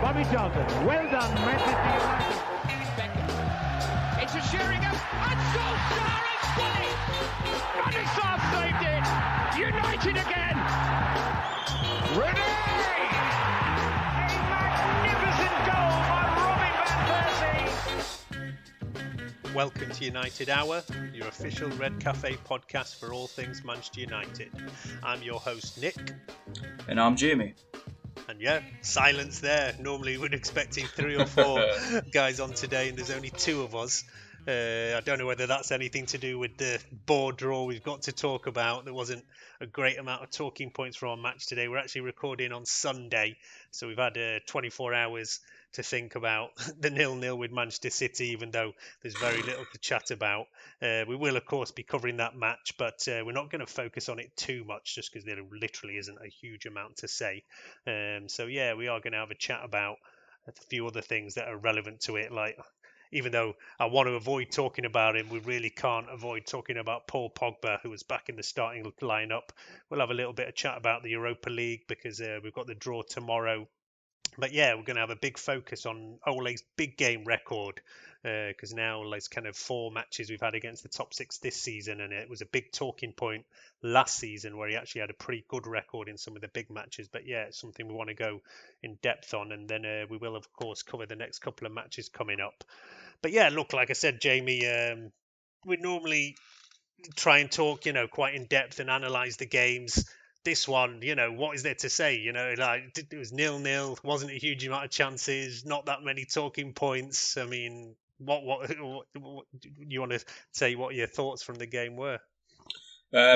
Bobby Charlton. Well done, Manchester United. It's a Sheringham, and Solskjaer has won it! And it's half saved it! United again! Rooney! A magnificent goal by Robin van Persie! Welcome to United Hour, your official Red Cafe podcast for all things Manchester United. I'm your host, Nick. And I'm Jamie. And yeah, silence there. Normally we're expecting 3 or 4 guys on today, and there's only 2 of us. I don't know whether that's anything to do with the board draw we've got to talk about. There wasn't a great amount of talking points for our match today. We're actually recording on Sunday, so we've had 24 hours to think about the 0-0 with Manchester City, even though there's very little to chat about. We will, of course, be covering that match, but we're not going to focus on it too much just because there literally isn't a huge amount to say. So, yeah, we are going to have a chat about a few other things that are relevant to it, like... Even though I want to avoid talking about him, we really can't avoid talking about Paul Pogba, who was back in the starting lineup. We'll have a little bit of chat about the Europa League because we've got the draw tomorrow. But yeah, we're going to have a big focus on Ole's big game record because now Ole's kind of 4 matches we've had against the top 6 this season, and it was a big talking point last season where he actually had a pretty good record in some of the big matches. But yeah, it's something we want to go in depth on, and then we will, of course, cover the next couple of matches coming up. But yeah, look, like I said, Jamie, we normally try and talk, you know, quite in depth and analyse the games. This one, you know, what is there to say? You know, like it was 0-0, wasn't a huge amount of chances, not that many talking points. I mean, what you want to say? What your thoughts from the game were?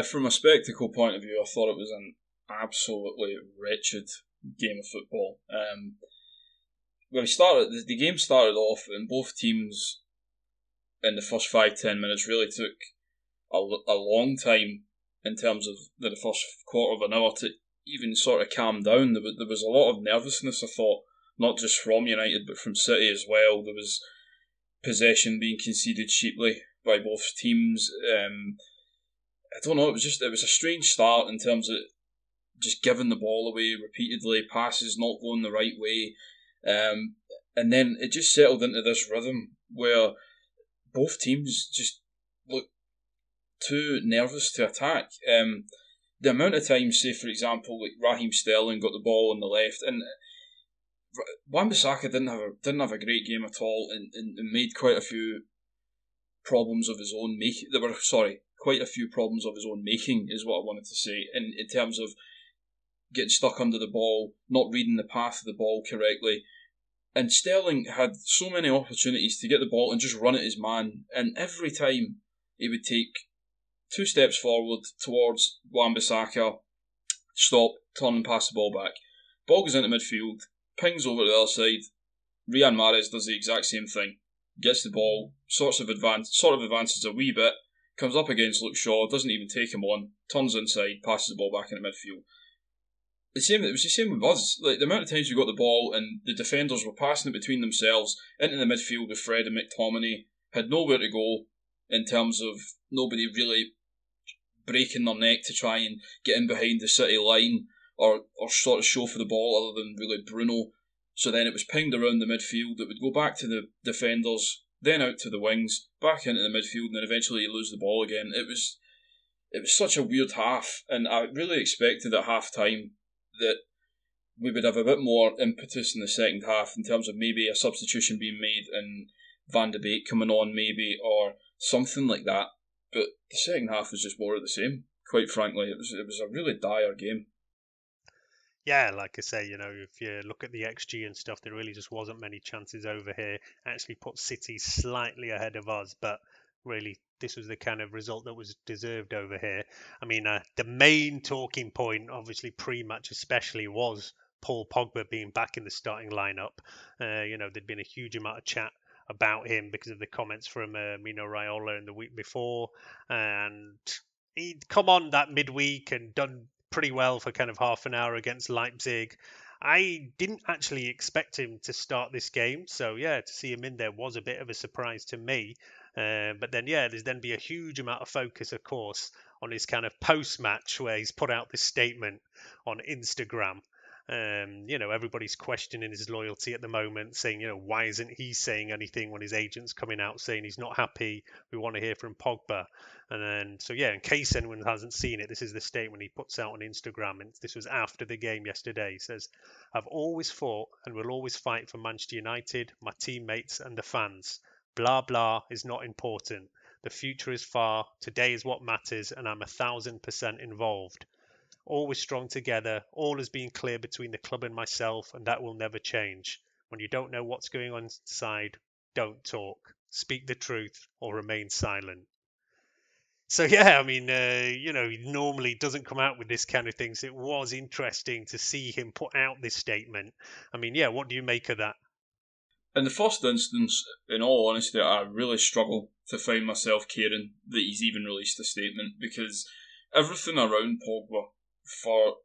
From a spectacle point of view, I thought it was an absolutely wretched game of football. The game started off, and both teams in the first 5-10 minutes really took a long time. In terms of the first quarter of an hour to even sort of calm down. There was a lot of nervousness, I thought, not just from United but from City as well. There was possession being conceded cheaply by both teams. I don't know, it was a strange start in terms of just giving the ball away repeatedly, passes not going the right way. And then it just settled into this rhythm where both teams just looked too nervous to attack. The amount of times, say for example, like Raheem Sterling got the ball on the left, and Wan-Bissaka didn't have a great game at all, and made quite a few problems of his own making. Quite a few problems of his own making is what I wanted to say. In terms of getting stuck under the ball, not reading the path of the ball correctly, and Sterling had so many opportunities to get the ball and just run at his man, and every time he would take 2 steps forward towards Wan-Bissaka, stop, turn and pass the ball back. Ball goes into midfield, pings over to the other side. Riyad Mahrez does the exact same thing. Gets the ball, sort of advances a wee bit, comes up against Luke Shaw, doesn't even take him on, turns inside, passes the ball back into midfield. It was the same with us. Like, the amount of times we got the ball and the defenders were passing it between themselves into the midfield with Fred and McTominay, had nowhere to go in terms of nobody really breaking their neck to try and get in behind the City line or sort of show for the ball other than really Bruno. So then it was pinged around the midfield. It would go back to the defenders, then out to the wings, back into the midfield, and then eventually you lose the ball again. It was such a weird half, and I really expected at half-time that we would have a bit more impetus in the second half in terms of maybe a substitution being made and Van de Beek coming on maybe, or something like that. But the second half was just more of the same, quite frankly. It was a really dire game. Yeah, like I say, you know, if you look at the XG and stuff, there really just wasn't many chances over here. Actually put City slightly ahead of us, but really this was the kind of result that was deserved over here. I mean, the main talking point, obviously pre-match especially, was Paul Pogba being back in the starting lineup. You know, there'd been a huge amount of chat about him because of the comments from Mino Raiola in the week before, and he'd come on that midweek and done pretty well for kind of half an hour against Leipzig. I didn't actually expect him to start this game, so yeah, to see him in there was a bit of a surprise to me. But then yeah, there's then be a huge amount of focus, of course, on his kind of post-match where he's put out this statement on Instagram. You know, everybody's questioning his loyalty at the moment, saying, you know, why isn't he saying anything when his agent's coming out saying he's not happy? We want to hear from Pogba. And then, so yeah, in case anyone hasn't seen it, this is the statement he puts out on Instagram. And this was after the game yesterday. He says, "I've always fought and will always fight for Manchester United, my teammates and the fans. Blah, blah is not important. The future is far. Today is what matters, and I'm 1,000% involved. Always strong together. All has been clear between the club and myself, and that will never change. When you don't know what's going on inside, don't talk. Speak the truth or remain silent." So yeah, I mean, you know, he normally doesn't come out with this kind of thing, so it was interesting to see him put out this statement. I mean, yeah, what do you make of that? In the first instance, in all honesty, I really struggle to find myself caring that he's even released a statement, because everything around Pogba for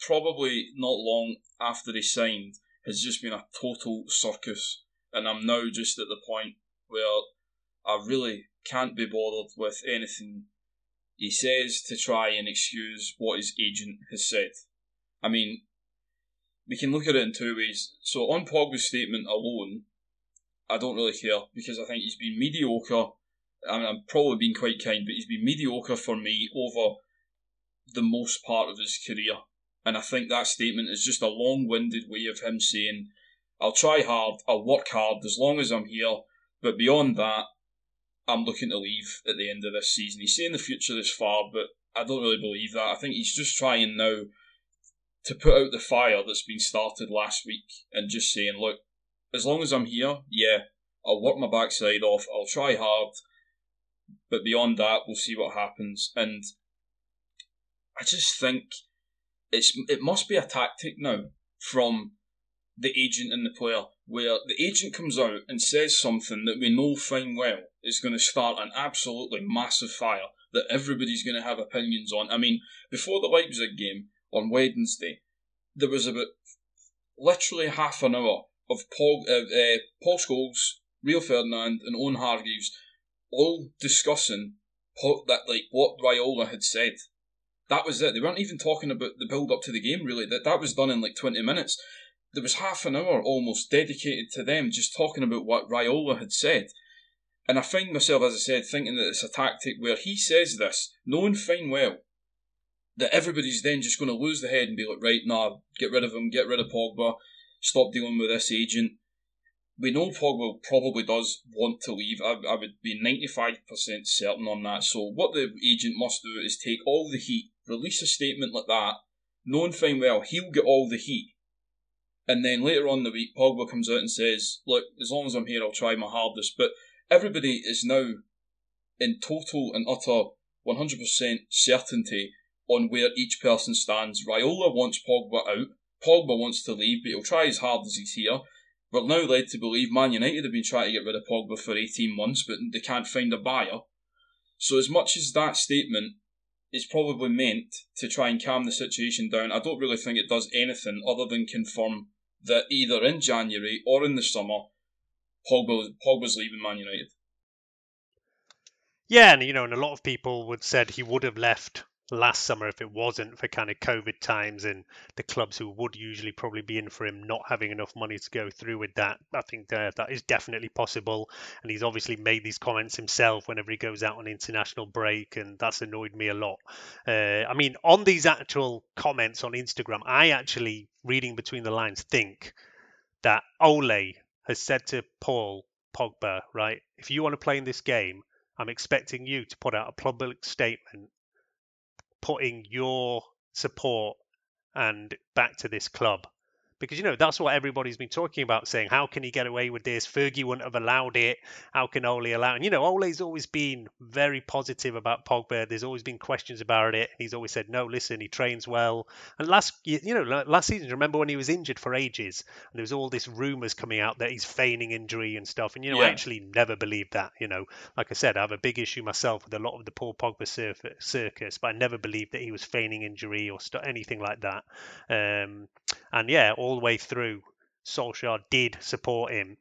probably not long after he signed has just been a total circus, and I'm now just at the point where I really can't be bothered with anything he says to try and excuse what his agent has said. I mean, we can look at it in two ways. So on Pogba's statement alone, I don't really care, because I think he's been mediocre. I mean, I'm probably being quite kind, but he's been mediocre for me over the most part of his career. And I think that statement is just a long-winded way of him saying, I'll try hard, I'll work hard as long as I'm here, but beyond that, I'm looking to leave at the end of this season. He's saying the future is far, but I don't really believe that. I think he's just trying now to put out the fire that's been started last week and just saying, look, as long as I'm here, yeah, I'll work my backside off, I'll try hard, but beyond that, we'll see what happens. And I just think it must be a tactic now from the agent and the player, where the agent comes out and says something that we know fine well is going to start an absolutely massive fire that everybody's going to have opinions on. I mean, before the Leipzig game on Wednesday, there was about literally half an hour of Paul Scholes, Rio Ferdinand and Owen Hargreaves all discussing what Raiola had said. That was it. They weren't even talking about the build-up to the game, really. That was done in like 20 minutes. There was half an hour almost dedicated to them just talking about what Raiola had said. And I find myself, as I said, thinking that it's a tactic where he says this, knowing fine well that everybody's then just going to lose the head and be like, right, nah, get rid of him, get rid of Pogba, stop dealing with this agent. We know Pogba probably does want to leave. I would be 95% certain on that. So what the agent must do is take all the heat, release a statement like that, knowing fine well he'll get all the heat. And then later on in the week, Pogba comes out and says, look, as long as I'm here, I'll try my hardest. But everybody is now in total and utter 100% certainty on where each person stands. Raiola wants Pogba out. Pogba wants to leave, but he'll try as hard as he's here. We're now led to believe Man United have been trying to get rid of Pogba for 18 months, but they can't find a buyer. So as much as that statement is probably meant to try and calm the situation down, I don't really think it does anything other than confirm that either in January or in the summer, Pogba's leaving Man United. Yeah, and you know, and a lot of people would said he would have left last summer if it wasn't for kind of COVID times and the clubs who would usually probably be in for him not having enough money to go through with that. I think that is definitely possible, and he's obviously made these comments himself whenever he goes out on international break, and that's annoyed me a lot. I mean, on these actual comments on Instagram, I actually, reading between the lines, think that Ole has said to Paul Pogba, right, if you want to play in this game, I'm expecting you to put out a public statement putting your support and back to this club. Because, you know, that's what everybody's been talking about, saying, how can he get away with this? Fergie wouldn't have allowed it. How can Ole allow it? And, you know, Ole's always been very positive about Pogba. There's always been questions about it. He's always said, no, listen, he trains well. And last season, remember when he was injured for ages? And there was all this rumours coming out that he's feigning injury and stuff. And, you know, I actually never believed that, you know. Like I said, I have a big issue myself with a lot of the Paul Pogba circus, but I never believed that he was feigning injury or anything like that. And, yeah, all the way through, Solskjaer did support him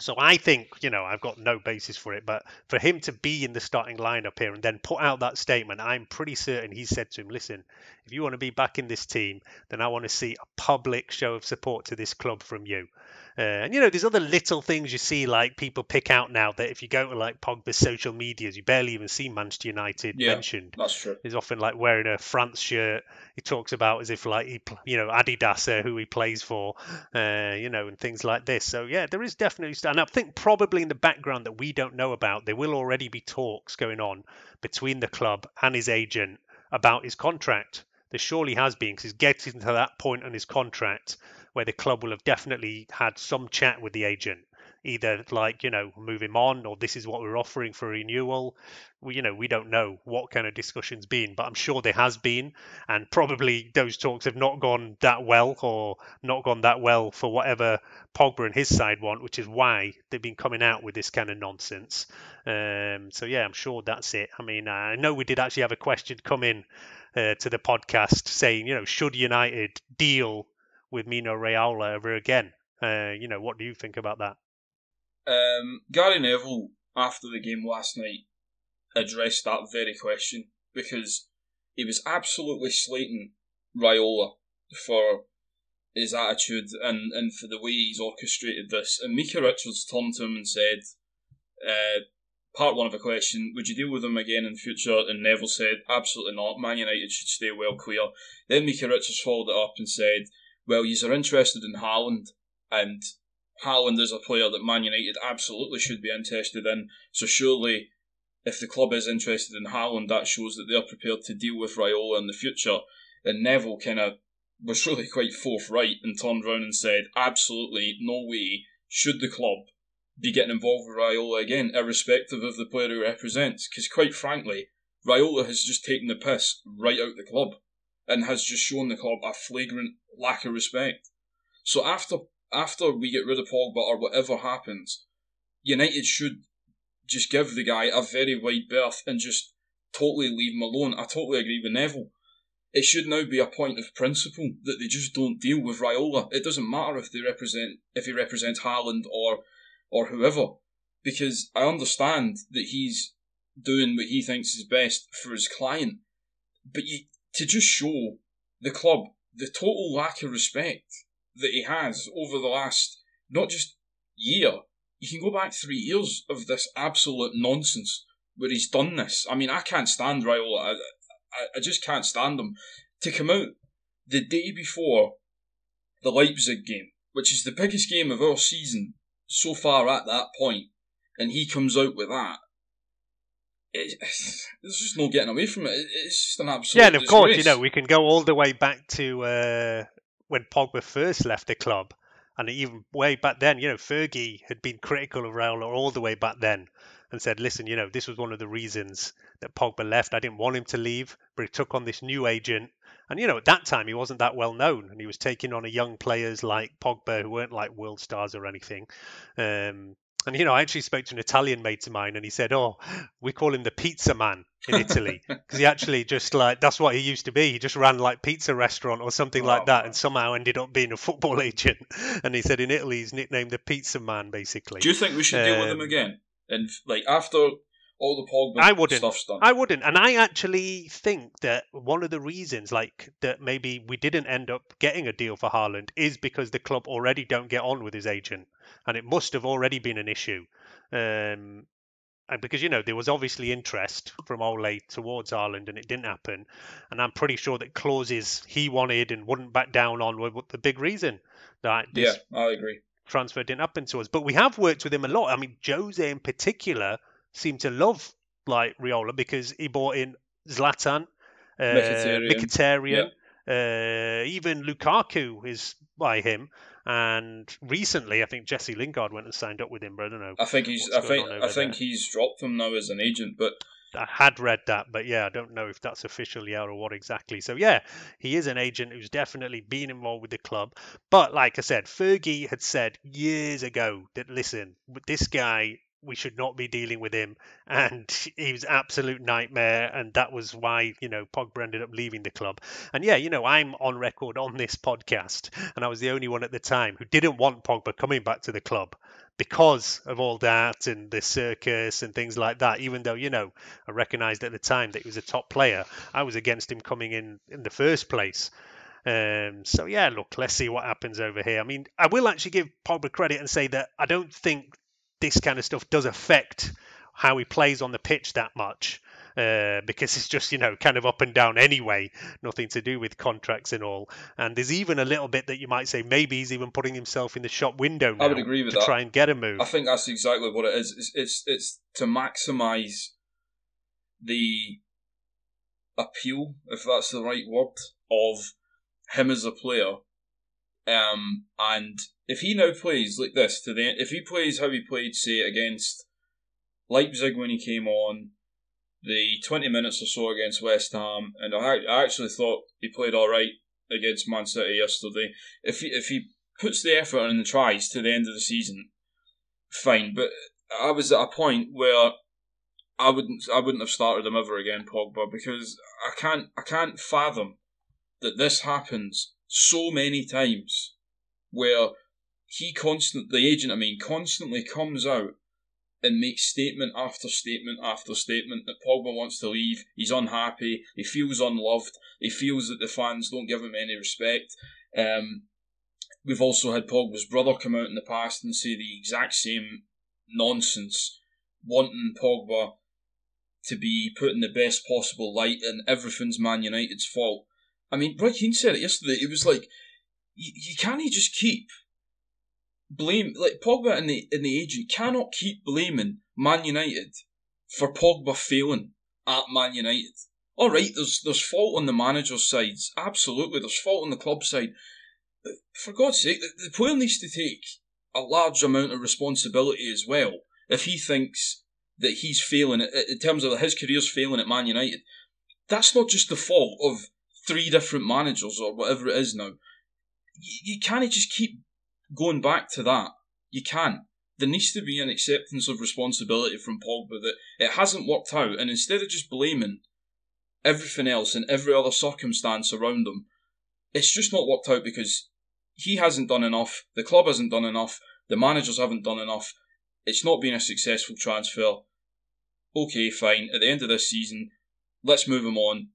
So I think, you know, I've got no basis for it, but for him to be in the starting lineup here and then put out that statement, I'm pretty certain he said to him, listen, if you want to be back in this team, then I want to see a public show of support to this club from you. And, you know, there's other little things you see, like people pick out now that if you go to, like, Pogba's social medias, you barely even see Manchester United mentioned. That's true. He's often, like, wearing a France shirt. He talks about as if, like, he, you know, Adidas, who he plays for, you know, and things like this. So, yeah, there is definitely... And I think probably in the background that we don't know about, there will already be talks going on between the club and his agent about his contract. There surely has been, because he's getting to that point on his contract where the club will have definitely had some chat with the agent, either like, you know, move him on, or this is what we're offering for renewal. We, you know, we don't know what kind of discussion's been, but I'm sure there has been, and probably those talks have not gone that well, or not gone that well for whatever Pogba and his side want, which is why they've been coming out with this kind of nonsense. So yeah, I'm sure that's it. I mean, I know we did actually have a question come in to the podcast saying, you know, should United deal with Mino Raiola ever again? You know, what do you think about that? Gary Neville, after the game last night, addressed that very question, because he was absolutely slating Raiola for his attitude and for the way he's orchestrated this. And Mika Richards turned to him and said, part one of a question, would you deal with him again in future? And Neville said, absolutely not. Man United should stay well clear. Then Mika Richards followed it up and said, well, yous are interested in Haaland, and Haaland is a player that Man United absolutely should be interested in, so surely if the club is interested in Haaland, that shows that they're prepared to deal with Raiola in the future. And Neville kind of was really quite forthright and turned round and said, absolutely no way should the club be getting involved with Raiola again, irrespective of the player he represents, because quite frankly, Raiola has just taken the piss right out the club and has just shown the club a flagrant lack of respect. So after we get rid of Pogba or whatever happens, United should just give the guy a very wide berth and just totally leave him alone. I totally agree with Neville. It should now be a point of principle that they just don't deal with Raiola. It doesn't matter if he represents Haaland or whoever, because I understand that he's doing what he thinks is best for his client, but to just show the club the total lack of respect that he has over the last, not just year, you can go back 3 years of this absolute nonsense where he's done this. I mean, I can't stand Raiola. I just can't stand him. To come out the day before the Leipzig game, which is the biggest game of our season so far at that point, and he comes out with that, there's just no getting away from it. It's just an absolute disgrace. Yeah, and of course, you know, we can go all the way back to... when Pogba first left the club, and even way back then, you know, Fergie had been critical of Raiola all the way back then and said, listen, you know, this was one of the reasons that Pogba left. I didn't want him to leave, but he took on this new agent. And, you know, at that time, he wasn't that well known, and he was taking on young players like Pogba who weren't like world stars or anything. And, you know, I actually spoke to an Italian mate of mine, and he said, oh, we call him the pizza man in Italy, because he actually just like, that's what he used to be. He just ran like pizza restaurant or something like that, and somehow ended up being a football agent. And he said in Italy, he's nicknamed the pizza man, basically. Do you think we should deal with him again? And like after all the Pogba stuff's done? I wouldn't. And I actually think that one of the reasons like that maybe we didn't end up getting a deal for Haaland is because the club already don't get on with his agent. And it must have already been an issue. And because, you know, there was obviously interest from Ole towards Haaland, and it didn't happen. And I'm pretty sure that clauses he wanted and wouldn't back down on were the big reason that this I agree. Transfer didn't happen to us. But we have worked with him a lot. I mean, Jose in particular seemed to love like Raiola, because he bought in Zlatan, Mkhitaryan, even Lukaku is by him. And recently, I think Jesse Lingard went and signed up with him, but I don't know. I think he's dropped him now as an agent, but I had read that, but yeah, I don't know if that's officially out or what exactly. So yeah, he is an agent who's definitely been involved with the club. But like I said, Fergie had said years ago that listen, with this guy, we should not be dealing with him, and he was an absolute nightmare, and that was why, you know, Pogba ended up leaving the club. And yeah, you know, I'm on record on this podcast, and I was the only one at the time who didn't want Pogba coming back to the club, because of all that and the circus and things like that, even though, you know, I recognised at the time that he was a top player, I was against him coming in the first place. So, yeah, look, let's see what happens over here. I mean, I will actually give Pogba credit and say that I don't think this kind of stuff does affect how he plays on the pitch that much. Because it's just, you know, kind of up and down anyway, nothing to do with contracts and all. And there's even a little bit that you might say maybe he's even putting himself in the shop window now. I would agree with that. To try and get a move. I think that's exactly what it is. It's to maximise the appeal, if that's the right word, of him as a player. And if he now plays like this, if he plays how he played, say, against Leipzig when he came on, the 20 minutes or so against West Ham, and I actually thought he played all right against Man City yesterday. If he puts the effort in and tries to the end of the season, fine. But I was at a point where I wouldn't have started him ever again, Pogba, because I can't fathom that this happens so many times, where the agent constantly comes out and makes statement after statement after statement that Pogba wants to leave, he's unhappy, he feels unloved, he feels that the fans don't give him any respect. We've also had Pogba's brother come out in the past and say the exact same nonsense, wanting Pogba to be put in the best possible light and everything's Man United's fault. I mean, Brad Keane said it yesterday, it was like, you can't just keep blame, like Pogba and the agent cannot keep blaming Man United for Pogba failing at Man United. All right, there's fault on the manager's side, absolutely. There's fault on the club side, but for God's sake, the player needs to take a large amount of responsibility as well. If he thinks that he's failing in terms of his career's failing at Man United, that's not just the fault of 3 different managers or whatever it is now. You can't just keep going back to that. You can't. There needs to be an acceptance of responsibility from Pogba that it hasn't worked out, and instead of just blaming everything else and every other circumstance around him, it's just not worked out because he hasn't done enough, the club hasn't done enough, the managers haven't done enough, it's not been a successful transfer. Okay, fine, at the end of this season, let's move him on,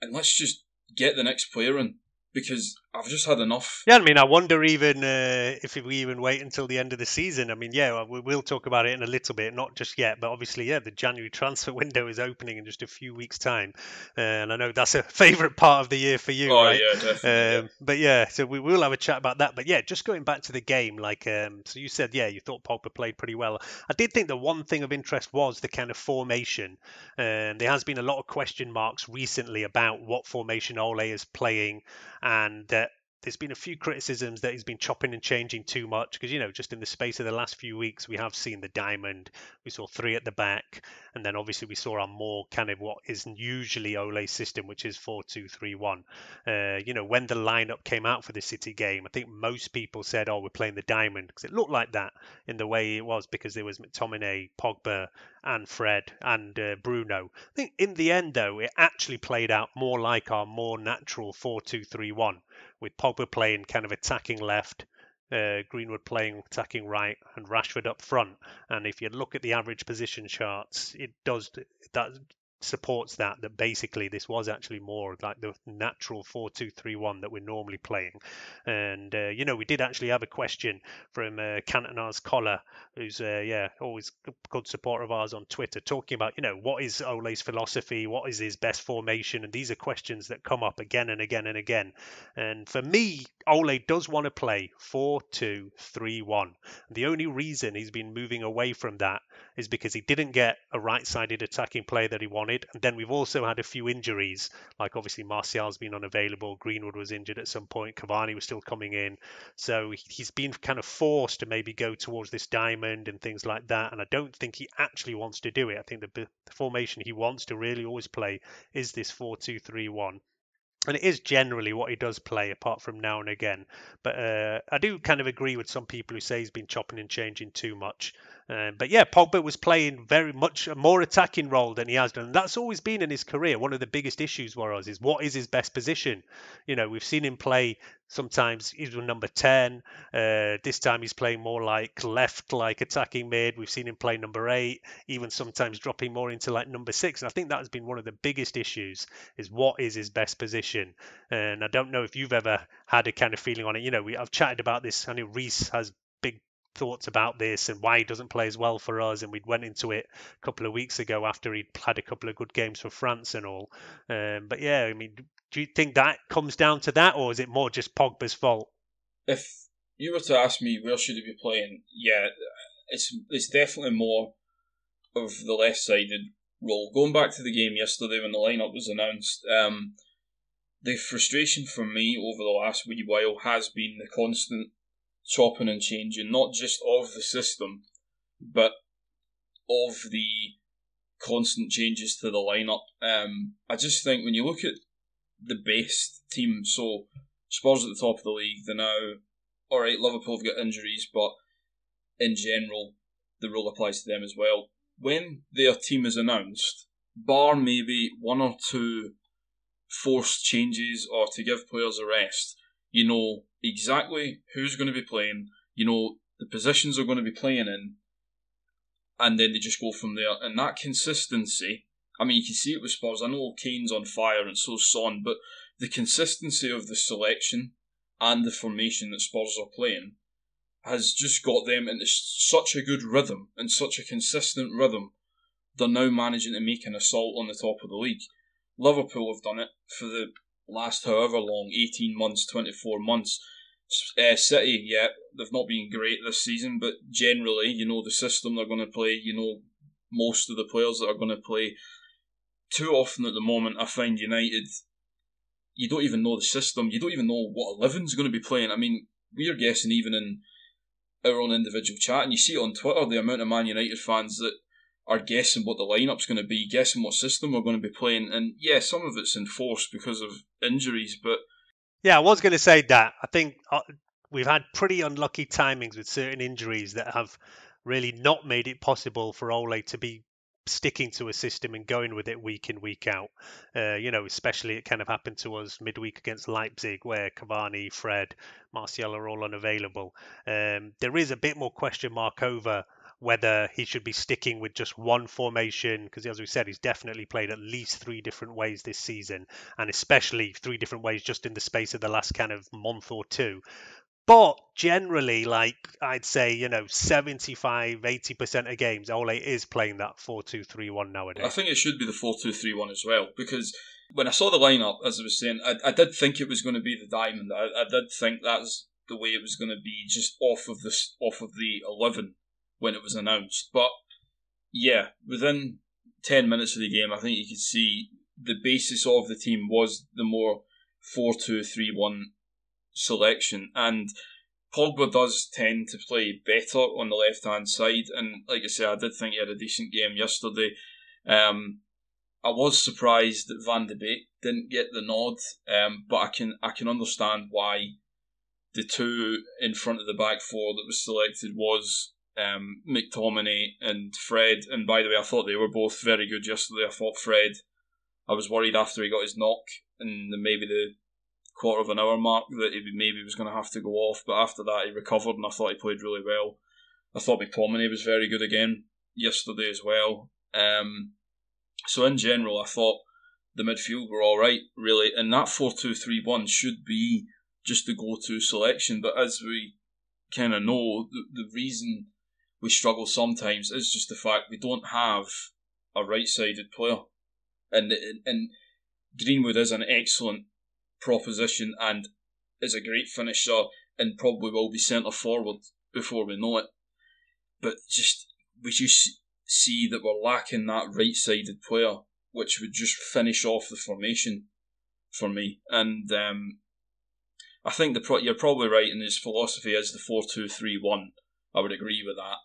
and let's just get the next player in. Because I've just had enough. Yeah, I mean, I wonder even if we even wait until the end of the season. I mean, yeah, we'll talk about it in a little bit, not just yet, but obviously, yeah, the January transfer window is opening in just a few weeks' time. And I know that's a favourite part of the year for you, right? Yeah, definitely. But yeah, so we will have a chat about that. But yeah, just going back to the game, like, so you said, yeah, you thought Pogba played pretty well. I did think the one thing of interest was the kind of formation. There has been a lot of question marks recently about what formation Ole is playing. And there's been a few criticisms that he's been chopping and changing too much because, you know, just in the space of the last few weeks, we have seen the diamond. We saw 3 at the back. And then obviously we saw our more kind of what is usually Ole's system, which is 4-2-3-1. You know, when the lineup came out for the City game, I think most people said, oh, we're playing the diamond because it looked like that in the way it was because there was McTominay, Pogba and Fred and Bruno. I think in the end, though, it actually played out more like our more natural 4-2-3-1. With Pogba playing kind of attacking left, Greenwood playing attacking right, and Rashford up front. And if you look at the average position charts, it does that supports that basically this was actually more like the natural 4-2-3-1 that we're normally playing. And you know, we did actually have a question from Cantonar's Collar, who's always a good supporter of ours on Twitter, talking about, you know, what is Ole's philosophy, what is his best formation, and these are questions that come up again and again and again. And for me, Ole does want to play 4-2-3-1. The only reason he's been moving away from that is because he didn't get a right-sided attacking player that he wanted. And then we've also had a few injuries, like obviously Martial's been unavailable, Greenwood was injured at some point, Cavani was still coming in. So he's been kind of forced to maybe go towards this diamond and things like that. And I don't think he actually wants to do it. I think the formation he wants to really always play is this 4-2-3-1. And it is generally what he does play, apart from now and again. But I do kind of agree with some people who say he's been chopping and changing too much. But yeah, Pogba was playing very much a more attacking role than he has done. And that's always been in his career. One of the biggest issues for us is what is his best position? You know, we've seen him play Sometimes he's with number 10. This time he's playing more like left, like attacking mid. We've seen him play number 8, even sometimes dropping more into like number 6. And I think that has been one of the biggest issues, is what is his best position. And I don't know if you've ever had a kind of feeling on it. You know, I've chatted about this. I know Reese has big thoughts about this and why he doesn't play as well for us, and we went into it a couple of weeks ago after he'd had a couple of good games for France and all. But yeah, I mean, do you think that comes down to that, or is it more just Pogba's fault? If you were to ask me where should he be playing, yeah, it's definitely more of the left-sided role. Going back to the game yesterday when the lineup was announced, the frustration for me over the last wee while has been the constant chopping and changing, not just of the system, but of the constant changes to the lineup. I just think when you look at the best team, so Spurs at the top of the league, they're now, all right, Liverpool have got injuries, but in general, the rule applies to them as well. When their team is announced, bar maybe one or two forced changes or to give players a rest, you know exactly who's going to be playing, you know the positions they're going to be playing in, and then they just go from there. And that consistency, I mean, you can see it with Spurs. I know Kane's on fire and so's Son, but the consistency of the selection and the formation that Spurs are playing has just got them into such a good rhythm and such a consistent rhythm. They're now managing to make an assault on the top of the league. Liverpool have done it for the last however long, 18 months, 24 months. City, yeah, they've not been great this season, but generally, you know, the system they're going to play, you know, most of the players that are going to play. Too often at the moment, I find United, you don't even know the system. You don't even know what 11's going to be playing. I mean, we're guessing even in our own individual chat, and you see it on Twitter, the amount of Man United fans that are guessing what the lineup's going to be, guessing what system we're going to be playing. And yeah, some of it's enforced because of injuries, but... Yeah, I was going to say that. I think we've had pretty unlucky timings with certain injuries that have really not made it possible for Ole to be sticking to a system and going with it week in, week out. You know, especially it kind of happened to us midweek against Leipzig, where Cavani, Fred, Martial are all unavailable. There is a bit more question mark over whether he should be sticking with just one formation, because as we said, he's definitely played at least 3 different ways this season, and especially 3 different ways just in the space of the last kind of month or two. But generally, like I'd say, you know, 75, 80% of games, Ole is playing that 4-2-3-1 nowadays. I think it should be the 4-2-3-1 as well, because when I saw the lineup, as I was saying, I did think it was going to be the diamond. I did think that's the way it was going to be, just off of the 11 when it was announced. But yeah, within 10 minutes of the game, I think you could see the basis of the team was the more 4-2-3-1 selection, and Pogba does tend to play better on the left-hand side, and like I said, I did think he had a decent game yesterday. I was surprised that Van de Beek didn't get the nod, but I can understand why the 2 in front of the back 4 that was selected was McTominay and Fred, and by the way, I thought they were both very good yesterday. I thought Fred, I was worried after he got his knock, and maybe the quarter of an hour mark that he maybe was going to have to go off, but after that he recovered and I thought he played really well. I thought McTominay was very good again yesterday as well. So in general, I thought the midfield were alright, really, and that 4-2-3-1 should be just the go-to selection, but as we kind of know, the reason we struggle sometimes is just the fact we don't have a right-sided player, and Greenwood is an excellent proposition and is a great finisher and probably will be centre forward before we know it, but we just see that we're lacking that right-sided player which would just finish off the formation for me. And I think you're probably right, and his philosophy is the 4-2-3-1. I would agree with that.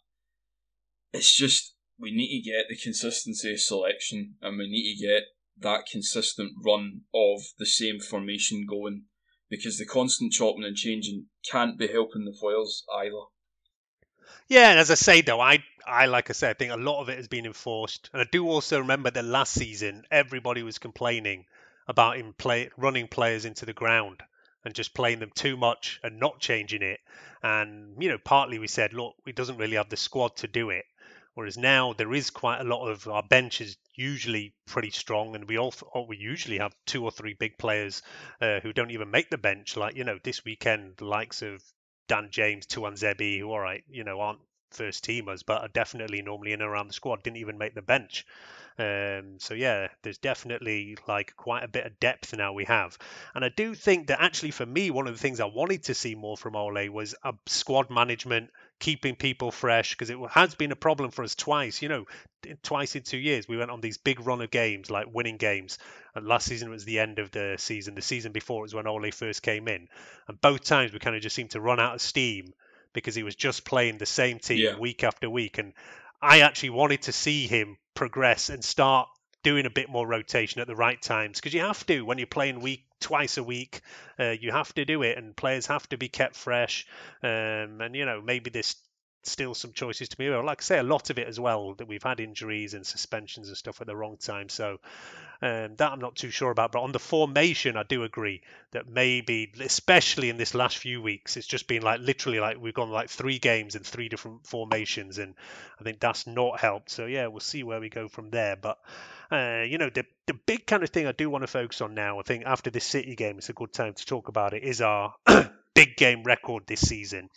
It's just we need to get the consistency of selection, and we need to get that consistent run of the same formation going, because the constant chopping and changing can't be helping the players either. Yeah, and as I say though, I think a lot of it has been enforced, and I do also remember that last season everybody was complaining about him running players into the ground. and just playing them too much and not changing it. And, you know, partly we said, look, he doesn't really have the squad to do it. Whereas now there is quite a lot of, our bench is usually pretty strong, and we usually have two or three big players who don't even make the bench. Like, you know, this weekend, the likes of Dan James, Tuanzebe, who, all right, you know, aren't first teamers, but are definitely normally in and around the squad, didn't even make the bench. So yeah, there's definitely like quite a bit of depth now we have. And I do think that actually for me, one of the things I wanted to see more from Ole was a squad management, keeping people fresh, because it has been a problem for us twice, you know, twice in 2 years. We went on these big run of games, like winning games. And last season was the end of the season. The season before was when Ole first came in. And both times we kind of just seemed to run out of steam because he was just playing the same team week after week. And I actually wanted to see him progress and start doing a bit more rotation at the right times, because you have to when you're playing twice a week. You have to do it, and players have to be kept fresh. And, you know, maybe there's still some choices to be made. Like I say, a lot of it as well, that we've had injuries and suspensions and stuff at the wrong time. So that I'm not too sure about. But on the formation, I do agree that maybe, especially in this last few weeks, it's just been like literally like we've gone like three games in three different formations. And I think that's not helped. So, yeah, we'll see where we go from there. But, you know, the big kind of thing I do want to focus on now, I think after this City game, it's a good time to talk about it, is our big game record this season.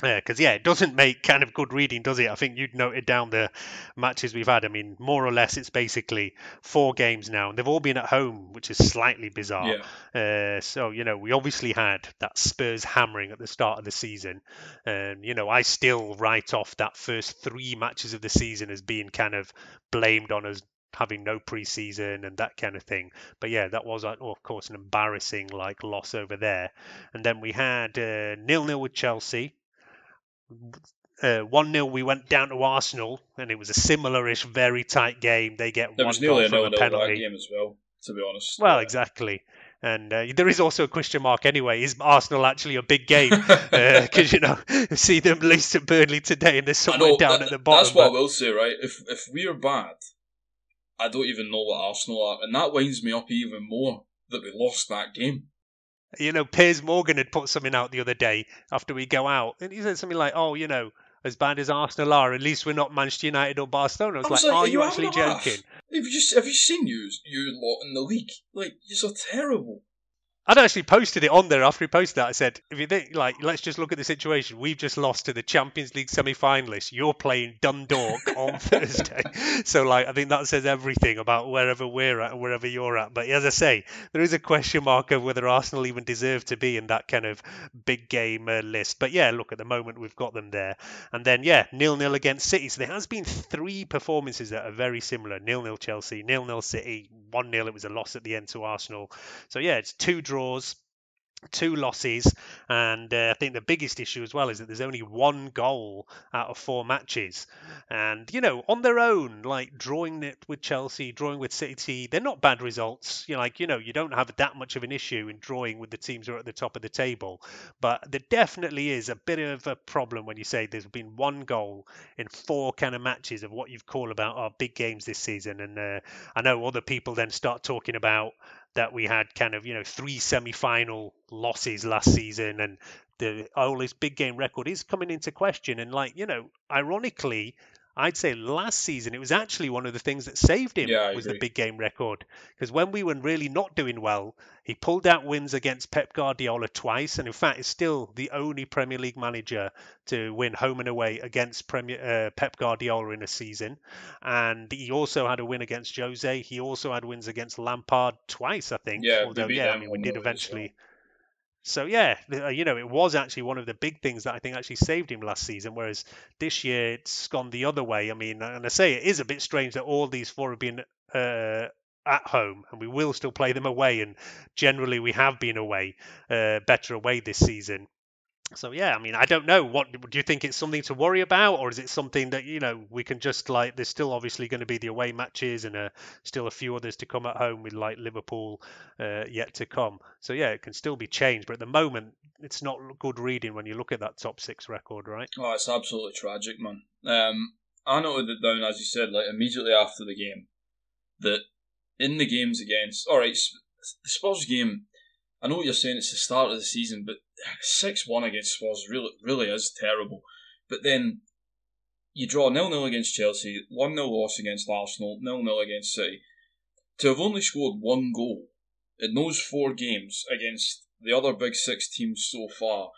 Because, yeah, it doesn't make kind of good reading, does it? I think you'd noted down the matches we've had. I mean, more or less, it's basically four games now. And they've all been at home, which is slightly bizarre. Yeah. So, you know, we obviously had that Spurs hammering at the start of the season. You know, I still write off that first three matches of the season as being kind of blamed on us having no pre-season and that kind of thing. But yeah, that was, of course, an embarrassing like loss over there. And then we had 0-0 with Chelsea. 1-0 we went down to Arsenal, and it was a similar-ish, very tight game. They get there one goal from a penalty. That game as well, to be honest. Well, exactly. And there is also a question mark anyway. Is Arsenal actually a big game? Because, you know, see them lose to Burnley today, and they're somewhere down at the bottom. That's what I will say, right? If we are bad, I don't even know what Arsenal are. And that winds me up even more that we lost that game. You know, Piers Morgan had put something out the other day after we go out. And he said something like, oh, you know, as bad as Arsenal are, at least we're not Manchester United or Barcelona. I was like, are you actually joking? Have you seen you lot in the league? Like, you're so terrible. I'd actually posted it on there after he posted that. I said, if you think, like, let's just look at the situation. We've just lost to the Champions League semi-finalists. You're playing Dundalk on Thursday. So, like, I think that says everything about wherever we're at and wherever you're at. But as I say, there is a question mark of whether Arsenal even deserve to be in that kind of big game list. But, yeah, look, at the moment we've got them there. And then, yeah, 0-0 against City. So there has been three performances that are very similar. 0-0 Chelsea, 0-0 City, 1-0. It was a loss at the end to Arsenal. So, yeah, it's two draws, two losses, and I think the biggest issue as well is that there's only one goal out of four matches. And, you know, on their own, like drawing it with Chelsea, drawing with City, they're not bad results. You know, like, you know, you don't have that much of an issue in drawing with the teams who are at the top of the table. But there definitely is a bit of a problem when you say there's been one goal in four kind of matches of what you've called about our big games this season. And I know other people then start talking about that we had kind of, you know, three semi-final losses last season, and the Ole's big game record is coming into question. And, like, you know, ironically, I'd say last season it was actually one of the things that saved him was the big game record, because when we were really not doing well, he pulled out wins against Pep Guardiola twice, and in fact is still the only Premier League manager to win home and away against Pep Guardiola in a season. And he also had a win against Jose. He also had wins against Lampard twice, I think. Yeah, although I mean, we did eventually. Well. So, yeah, you know, it was actually one of the big things that I think actually saved him last season, whereas this year it's gone the other way. I mean, and I say it is a bit strange that all these four have been at home, and we will still play them away. And generally we have been away, better away this season. So, yeah, I mean, I don't know. What do you think? It's something to worry about, or is it something that, you know, we can just like, there's still obviously going to be the away matches and still a few others to come at home with like Liverpool yet to come. So, yeah, it can still be changed. But at the moment, it's not good reading when you look at that top six record, right? Oh, it's absolutely tragic, man. I noted it down, as you said, like immediately after the game, that in the games against, all right, the Spurs game, I know what you're saying, it's the start of the season, but 6-1 against Spurs really is terrible. But then you draw 0-0 against Chelsea, 1-0 loss against Arsenal, 0-0 against City. To have only scored one goal in those four games against the other big six teams so far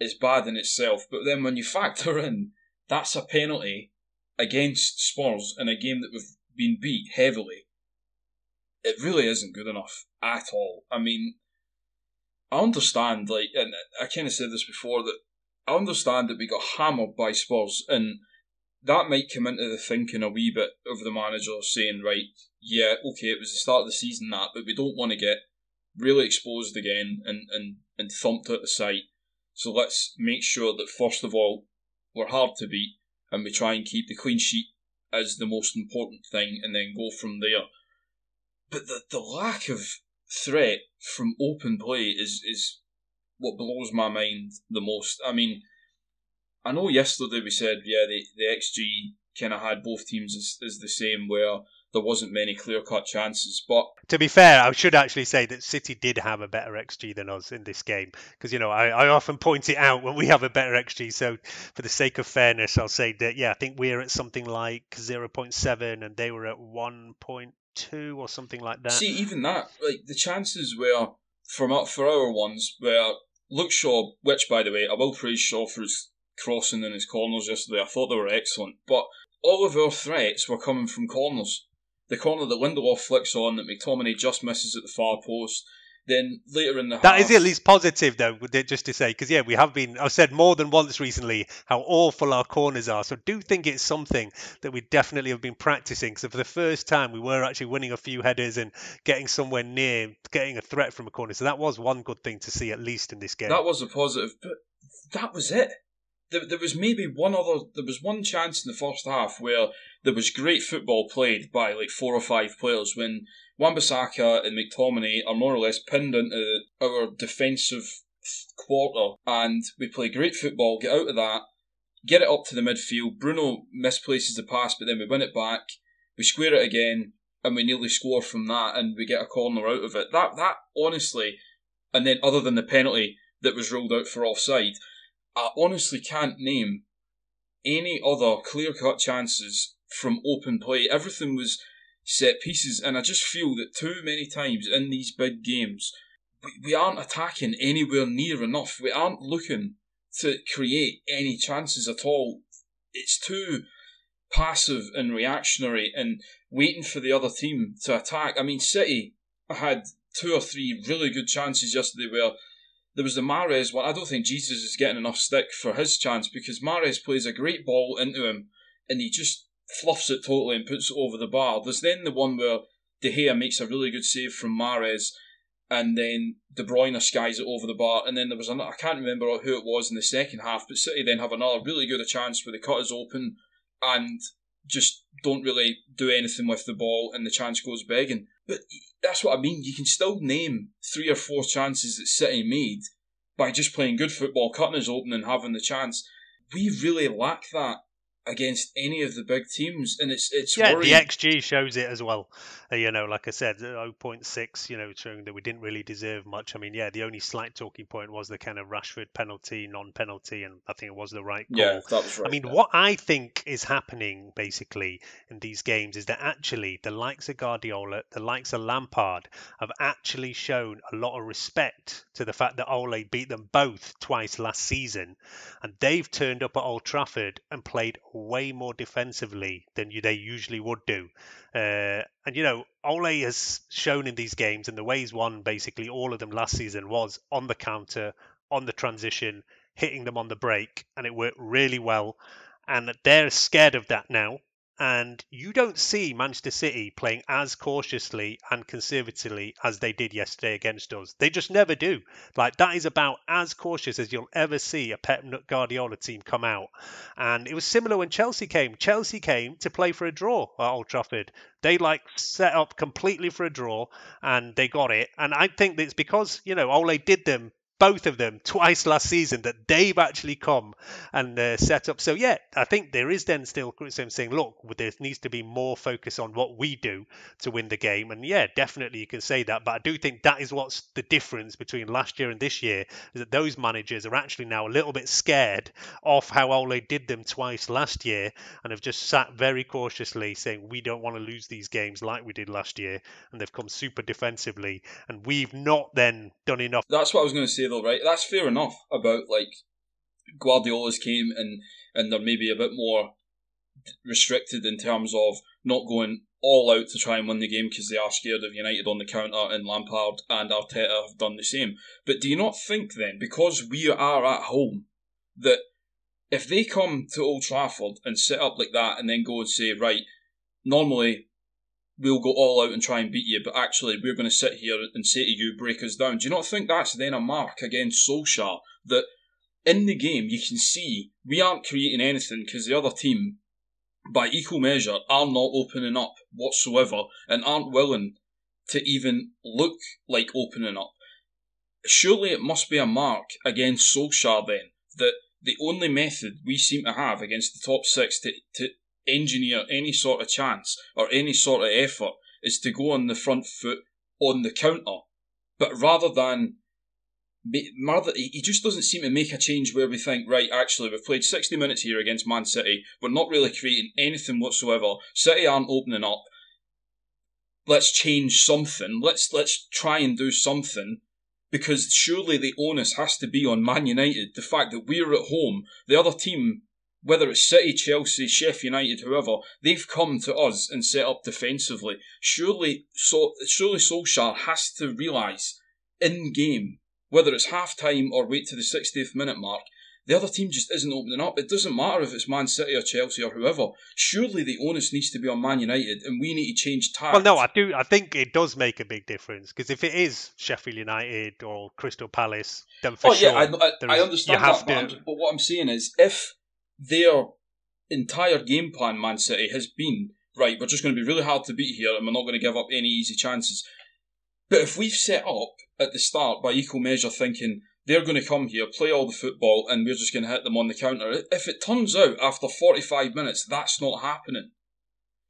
is bad in itself. But then when you factor in, that's a penalty against Spurs in a game that we've been beat heavily. It really isn't good enough at all. I mean, I understand, like, and I kind of said this before, that I understand that we got hammered by Spurs, and that might come into the thinking a wee bit of the manager saying, right, yeah, okay, it was the start of the season, that, but we don't want to get really exposed again and thumped out of sight. So let's make sure that, first of all, we're hard to beat, and we try and keep the clean sheet as the most important thing, and then go from there. But the lack of threat from open play is what blows my mind the most. I mean, I know yesterday we said, yeah, the XG kind of had both teams as the same, where there wasn't many clear-cut chances. But to be fair, I should actually say that City did have a better XG than us in this game, because, you know, I often point it out when we have a better XG. So for the sake of fairness, I'll say that, yeah, I think we're at something like 0.7 and they were at 1.2 or something like that. See, even that, like, the chances were for our ones were Luke Shaw, which, by the way, I will praise Shaw for his crossing and his corners yesterday. I thought they were excellent, but all of our threats were coming from corners. The corner that Lindelof flicks on that McTominay just misses at the far post. Then later in the half... That is at least positive, though, just to say, because, yeah, we have been... I've said more than once recently how awful our corners are, so I do think it's something that we definitely have been practising. So for the first time, we were actually winning a few headers and getting somewhere near, getting a threat from a corner. So that was one good thing to see, at least in this game. That was a positive, but that was it. There was maybe one chance in the first half where there was great football played by like four or five players when Wan-Bissaka and McTominay are more or less pinned into our defensive quarter, and we play great football, get out of that, get it up to the midfield. Bruno misplaces the pass, but then we win it back, we square it again, and we nearly score from that, and we get a corner out of it. That honestly, and then other than the penalty that was ruled out for offside, I honestly can't name any other clear-cut chances from open play. Everything was set pieces, and I just feel that too many times in these big games, we aren't attacking anywhere near enough. We aren't looking to create any chances at all. It's too passive and reactionary and waiting for the other team to attack. I mean, City had two or three really good chances yesterday where... There was the Mahrez one. I don't think Jesus is getting enough stick for his chance, because Mahrez plays a great ball into him and he just fluffs it totally and puts it over the bar. There's then the one where De Gea makes a really good save from Mahrez and then De Bruyne skies it over the bar. And then there was another, I can't remember who it was in the second half, but City then have another really good chance where the cut is open and just don't really do anything with the ball and the chance goes begging. But that's what I mean. You can still name three or four chances that City made by just playing good football, cutting us open and having the chance. We really lack that against any of the big teams, and it's worrying. The XG shows it as well. You know, like I said, 0.6, you know, showing that we didn't really deserve much. I mean, yeah, the only slight talking point was the kind of Rashford penalty, non-penalty, and I think it was the right call. Yeah, that was right. I mean, What I think is happening, basically, in these games is that actually the likes of Guardiola, the likes of Lampard have actually shown a lot of respect to the fact that Ole beat them both twice last season, and they've turned up at Old Trafford and played way more defensively than they usually would do. And, you know, Ole has shown in these games, and the way he's won basically all of them last season was on the counter, on the transition, hitting them on the break, and it worked really well. And they're scared of that now. And you don't see Manchester City playing as cautiously and conservatively as they did yesterday against us. They just never do. Like, that is about as cautious as you'll ever see a Pep Guardiola team come out. And it was similar when Chelsea came. Chelsea came to play for a draw at Old Trafford. They, like, set up completely for a draw, and they got it. And I think that it's because, you know, Ole did them both of them twice last season that they've actually come and set up. So, yeah, I think there is then still criticism saying, look, there needs to be more focus on what we do to win the game. And, yeah, definitely you can say that. But I do think that is what's the difference between last year and this year, is that those managers are actually now a little bit scared of how Ole did them twice last year and have just sat very cautiously saying, we don't want to lose these games like we did last year. And they've come super defensively and we've not then done enough. That's what I was going to say, though, right? That's fair enough about, like, Guardiola's came and they're maybe a bit more restricted in terms of not going all out to try and win the game because they are scared of United on the counter, and Lampard and Arteta have done the same. But do you not think then, because we are at home, that if they come to Old Trafford and sit up like that and then go and say, right, normally we'll go all out and try and beat you, but actually we're going to sit here and say to you, break us down. Do you not think that's then a mark against Solskjaer? That in the game you can see we aren't creating anything because the other team, by equal measure, are not opening up whatsoever and aren't willing to even look like opening up. Surely it must be a mark against Solskjaer then, that the only method we seem to have against the top six to engineer any sort of chance or any sort of effort is to go on the front foot on the counter. But rather he just doesn't seem to make a change where we think, right, actually, we've played 60 minutes here against Man City. We're not really creating anything whatsoever. City aren't opening up. Let's change something. Let's try and do something. Because surely the onus has to be on Man United. The fact that we're at home, the other team, whether it's City, Chelsea, Sheffield United, whoever, they've come to us and set up defensively. Surely Solskjaer has to realise in game, whether it's half-time or wait to the 60th minute mark, the other team just isn't opening up. It doesn't matter if it's Man City or Chelsea or whoever. Surely the onus needs to be on Man United and we need to change tack. Well, no, I think it does make a big difference because if it is Sheffield United or Crystal Palace, then I understand that, but what I'm saying is if their entire game plan, Man City, has been, right, we're just going to be really hard to beat here and we're not going to give up any easy chances. But if we've set up at the start by equal measure thinking they're going to come here, play all the football and we're just going to hit them on the counter, if it turns out after 45 minutes that's not happening,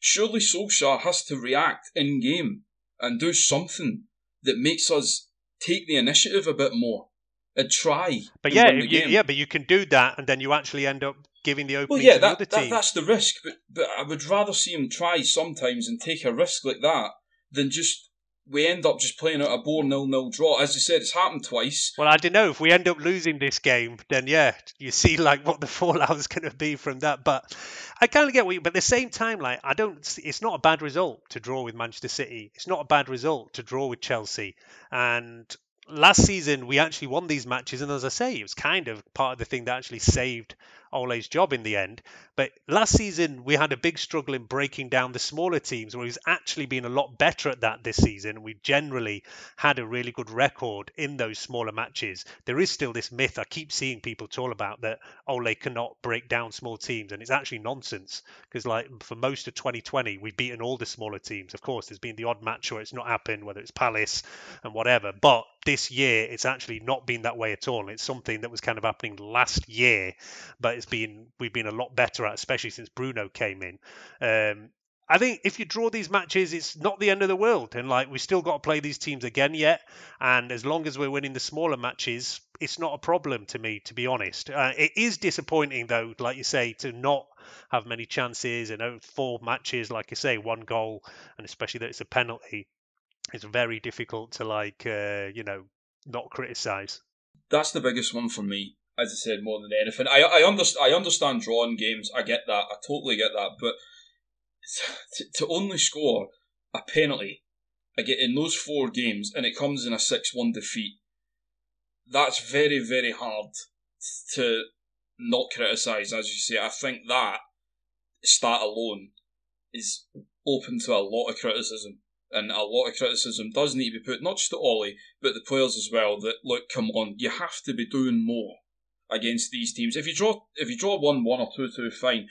surely Solskjaer has to react in game and do something that makes us take the initiative a bit more and try. But but you can do that and then you actually end up giving the opening to the other team. That's the risk, but I would rather see him try sometimes and take a risk like that than just we end up just playing out a bore 0-0 draw. As I said, it's happened twice. Well, I don't know. If we end up losing this game, then yeah, you see like what the fallout is going to be from that. But I kind of get what you... But at the same time, like, I don't... It's not a bad result to draw with Manchester City. It's not a bad result to draw with Chelsea. And last season, we actually won these matches. And as I say, it was kind of part of the thing that actually saved Ole's job in the end. But last season, we had a big struggle in breaking down the smaller teams, where he's actually been a lot better at that this season. And we generally had a really good record in those smaller matches. There is still this myth I keep seeing people talk about that Ole cannot break down small teams. And it's actually nonsense. Because like for most of 2020, we've beaten all the smaller teams. Of course, there's been the odd match where it's not happened, whether it's Palace and whatever. But this year, it's actually not been that way at all. It's something that was kind of happening last year. But we've been a lot better at, especially since Bruno came in. I think if you draw these matches, it's not the end of the world. And like, we still got to play these teams again yet. And as long as we're winning the smaller matches, it's not a problem to me, to be honest. It is disappointing, though, like you say, to not have many chances and 4 matches, like you say, 1 goal, and especially that it's a penalty. It's very difficult to not criticise. That's the biggest one for me. As I said, more than anything. I understand drawing games. I get that. I totally get that. But to only score a penalty in those 4 games, and it comes in a 6-1 defeat, that's very, very hard to not criticise. As you say, I think that stat alone is open to a lot of criticism. And a lot of criticism does need to be put, not just to Ole, but the players as well, that, look, come on, you have to be doing more against these teams. If you draw 1-1 or 2-2, fine.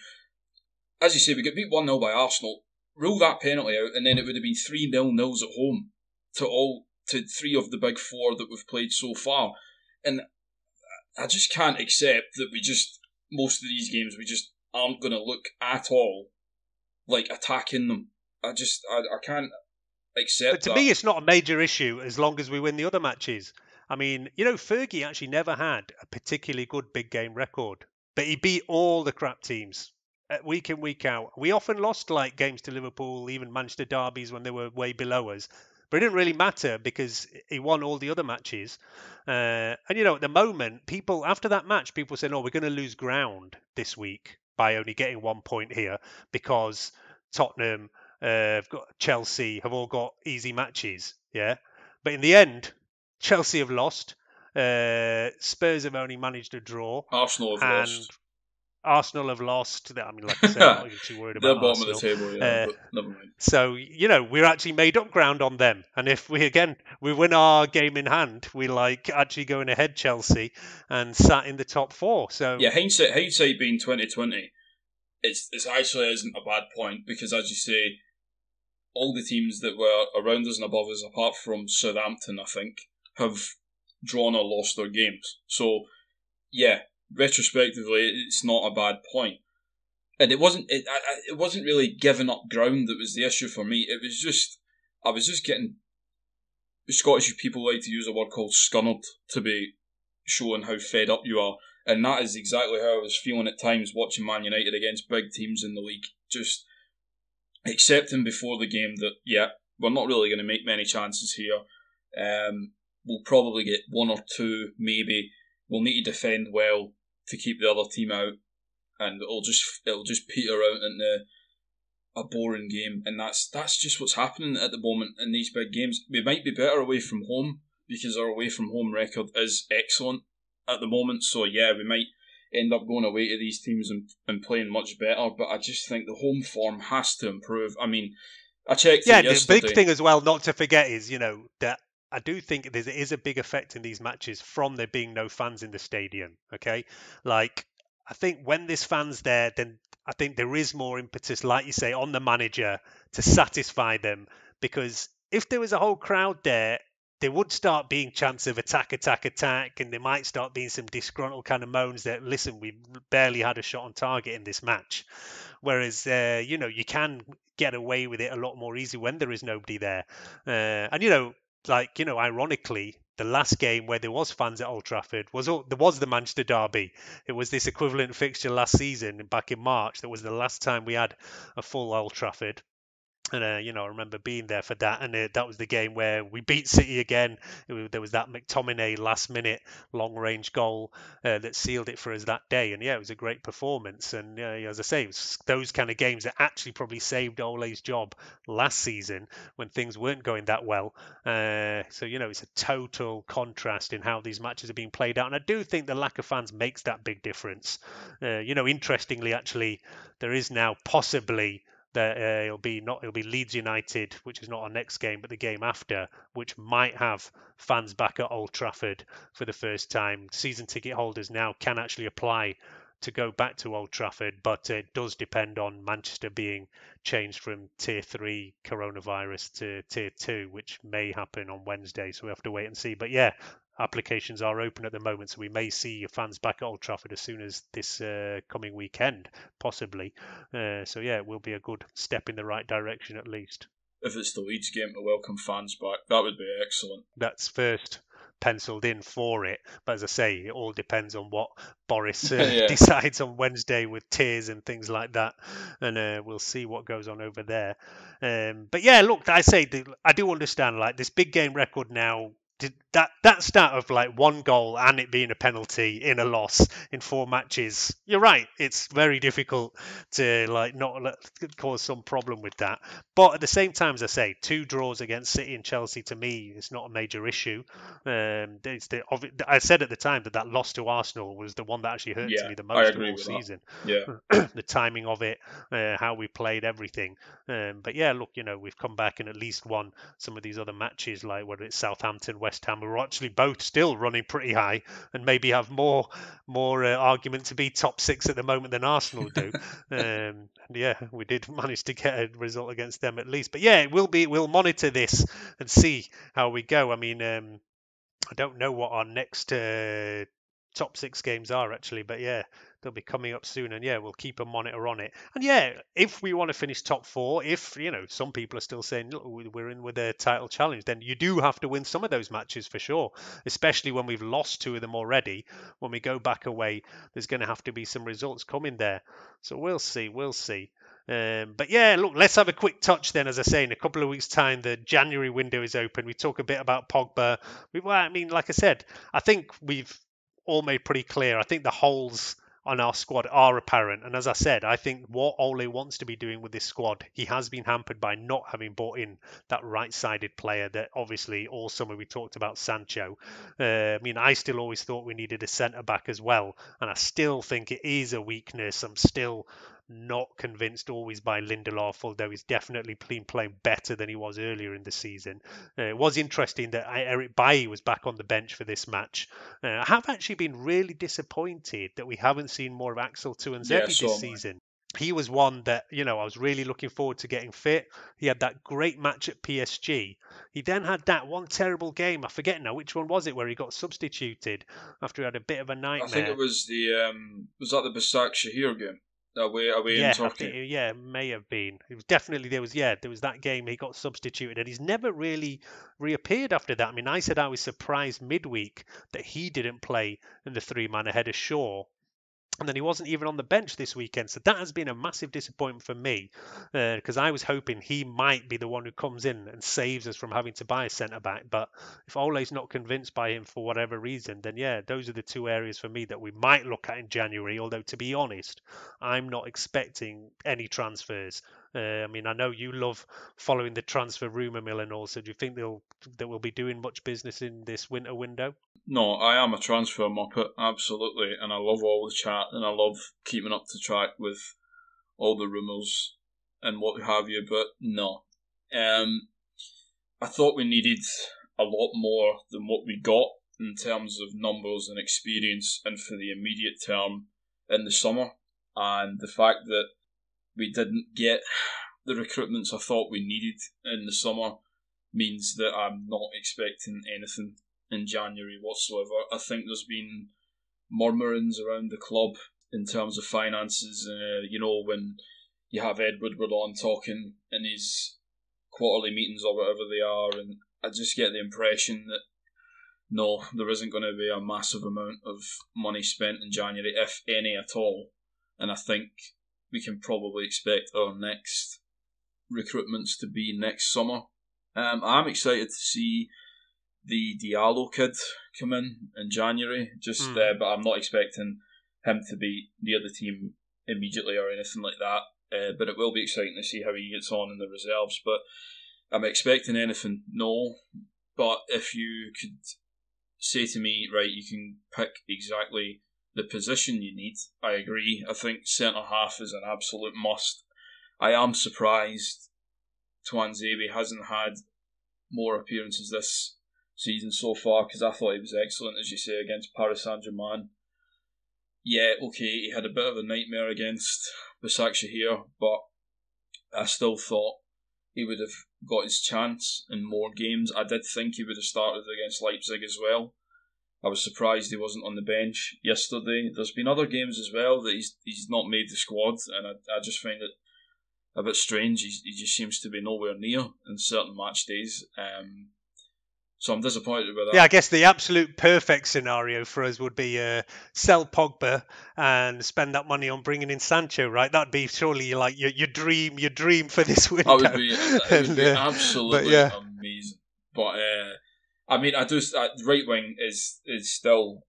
As you say, we got beat 1-0 by Arsenal. Rule that penalty out, and then it would have been 3-0 nils at home to 3 of the big 4 that we've played so far. And I just can't accept that we just, most of these games, we just aren't going to look at all like attacking them. I can't accept that. But to me, it's not a major issue as long as we win the other matches. I mean, you know, Fergie actually never had a particularly good big game record, but he beat all the crap teams week in, week out. We often lost like games to Liverpool, even Manchester derbies when they were way below us. But it didn't really matter because he won all the other matches. And, you know, at the moment, people, after that match, people said, oh, we're going to lose ground this week by only getting 1 point here because Tottenham, Chelsea have all got easy matches. Yeah. But in the end, Chelsea have lost. Spurs have only managed a draw. Arsenal have lost. Arsenal have lost. I mean, like I said, I'm not even too worried about Arsenal. They're bottom of the table, yeah, but never mind. So, you know, we're actually made up ground on them. And if we, again, we win our game in hand, we're like actually going ahead Chelsea and sat in the top four. So yeah, hindsight being 2020, it actually isn't a bad point because, as you say, all the teams that were around us and above us, apart from Southampton, I think, have drawn or lost their games. So, yeah, retrospectively, it's not a bad point, and it wasn't really giving up ground that was the issue for me. It was just I was just getting, Scottish people like to use a word called scunnered, to be showing how fed up you are, and that is exactly how I was feeling at times watching Man United against big teams in the league, just accepting before the game that yeah, we're not really going to make many chances here. We'll probably get one or two, maybe. We'll need to defend well to keep the other team out, and it'll just peter out into a boring game, and that's just what's happening at the moment in these big games. We might be better away from home because our away from home record is excellent at the moment. So yeah, we might end up going away to these teams and playing much better. But I just think the home form has to improve. I mean, I checked. Yeah, the big thing as well, not to forget, is you know that. I do think there is a big effect in these matches from there being no fans in the stadium, okay? Like, I think when there's fans there, then I think there is more impetus, like you say, on the manager to satisfy them. Because if there was a whole crowd there, there would start being chants of attack, and there might start being some disgruntled kind of moans that, listen, we barely had a shot on target in this match. Whereas, you know, you can get away with it a lot more easy when there is nobody there. And, you know, like, you know, ironically, the last game where there was fans at Old Trafford was the Manchester derby. It was this equivalent fixture last season back in March. That was the last time we had a full Old Trafford. And, you know, I remember being there for that. And that was the game where we beat City again. There was that McTominay last-minute long-range goal that sealed it for us that day. And, yeah, it was a great performance. And, as I say, it was those kind of games that actually probably saved Ole's job last season when things weren't going that well. So, you know, it's a total contrast in how these matches are being played out. And I do think the lack of fans makes that big difference. You know, interestingly, actually, there is now possibly... It'll be Leeds United, which is not our next game, but the game after, which might have fans back at Old Trafford for the first time. Season ticket holders now can actually apply to go back to Old Trafford, but it does depend on Manchester being changed from Tier 3 coronavirus to Tier 2, which may happen on Wednesday, so we have to wait and see. But yeah, applications are open at the moment, so we may see your fans back at Old Trafford as soon as this coming weekend, possibly. So yeah, it will be a good step in the right direction at least. If it's the Leeds game to welcome fans back, that would be excellent. That's first penciled in for it, but as I say, it all depends on what Boris decides on Wednesday with tiers and things like that, and we'll see what goes on over there. But yeah, look, I do understand, like, this big game record now. That stat of like one goal and it being a penalty in a loss in four matches, you're right, it's very difficult to like not cause some problem with that. But at the same time, as I say, two draws against City and Chelsea, to me, it's not a major issue. I said at the time that loss to Arsenal was the one that actually hurt me the most all season. Yeah. The timing of it, how we played, everything. But yeah, look, you know, we've come back and at least won some of these other matches, like whether it's Southampton, West Ham, who are actually both still running pretty high and maybe have more argument to be top six at the moment than Arsenal do. Yeah, we did manage to get a result against them at least. But yeah, we'll monitor this and see how we go. I mean, I don't know what our next top six games are, actually, but yeah, they'll be coming up soon, and yeah, we'll keep a monitor on it. And yeah, if we want to finish top four, if, you know, some people are still saying, look, we're in with a title challenge, then you do have to win some of those matches for sure, especially when we've lost two of them already. When we go back away, there's going to have to be some results coming there. So we'll see, we'll see. But yeah, look, let's have a quick touch then. As I say, in a couple of weeks' time, the January window is open. We talk a bit about Pogba. Like I said, I think we've all made pretty clear. I think the holes on our squad are apparent. And as I said, I think what Ole wants to be doing with this squad, he has been hampered by not having bought in that right-sided player that obviously all summer we talked about, Sancho. I mean, I still always thought we needed a centre-back as well. And I still think it is a weakness. I'm still not convinced always by Lindelof, although he's definitely been playing better than he was earlier in the season. It was interesting that Eric Bailly was back on the bench for this match. I have actually been really disappointed that we haven't seen more of Axel Tuanzebe this season. He was one that, you know, I was really looking forward to getting fit. He had that great match at PSG. He then had that one terrible game. I forget now, which one was it, where he got substituted after he had a bit of a nightmare? I think it was the Başakşehir game. Away in Turkey. Yeah, may have been. It was definitely, there was that game he got substituted, and he's never really reappeared after that. I mean, I said I was surprised midweek that he didn't play in the three-man ahead of Shaw. And then he wasn't even on the bench this weekend. So that has been a massive disappointment for me, because I was hoping he might be the one who comes in and saves us from having to buy a centre-back. But if Ole's not convinced by him for whatever reason, then yeah, those are the two areas for me that we might look at in January. Although, to be honest, I'm not expecting any transfers. I mean, I know you love following the transfer rumour mill and all, so do you think that we'll be doing much business in this winter window? No, I am a transfer muppet, absolutely, and I love all the chat, and I love keeping up to track with all the rumours and what have you, but no. I thought we needed a lot more than what we got in terms of numbers and experience, and for the immediate term in the summer, and the fact that we didn't get the recruitments I thought we needed in the summer means that I'm not expecting anything in January whatsoever. I think there's been murmurings around the club in terms of finances. You know, when you have Ed Woodward on talking in his quarterly meetings or whatever they are, and I just get the impression that no, there isn't going to be a massive amount of money spent in January, if any at all. And I think we can probably expect our next recruitments to be next summer. I'm excited to see the Diallo kid come in January, but I'm not expecting him to be near the team immediately or anything like that. But it will be exciting to see how he gets on in the reserves. But am I expecting anything? No. But if you could say to me, right, you can pick exactly the position you need, I agree. I think centre-half is an absolute must. I am surprised Tuanzebe hasn't had more appearances this season so far, because I thought he was excellent, as you say, against Paris Saint-Germain. Yeah, okay, he had a bit of a nightmare against Başakşehir, but I still thought he would have got his chance in more games. I did think he would have started against Leipzig as well. I was surprised he wasn't on the bench yesterday. There's been other games as well that he's not made the squad, and I just find it a bit strange. He just seems to be nowhere near in certain match days. So I'm disappointed with that. Yeah, I guess the absolute perfect scenario for us would be sell Pogba and spend that money on bringing in Sancho, right? That'd be surely like your dream for this window. That would be, absolutely amazing. But I mean, right wing is still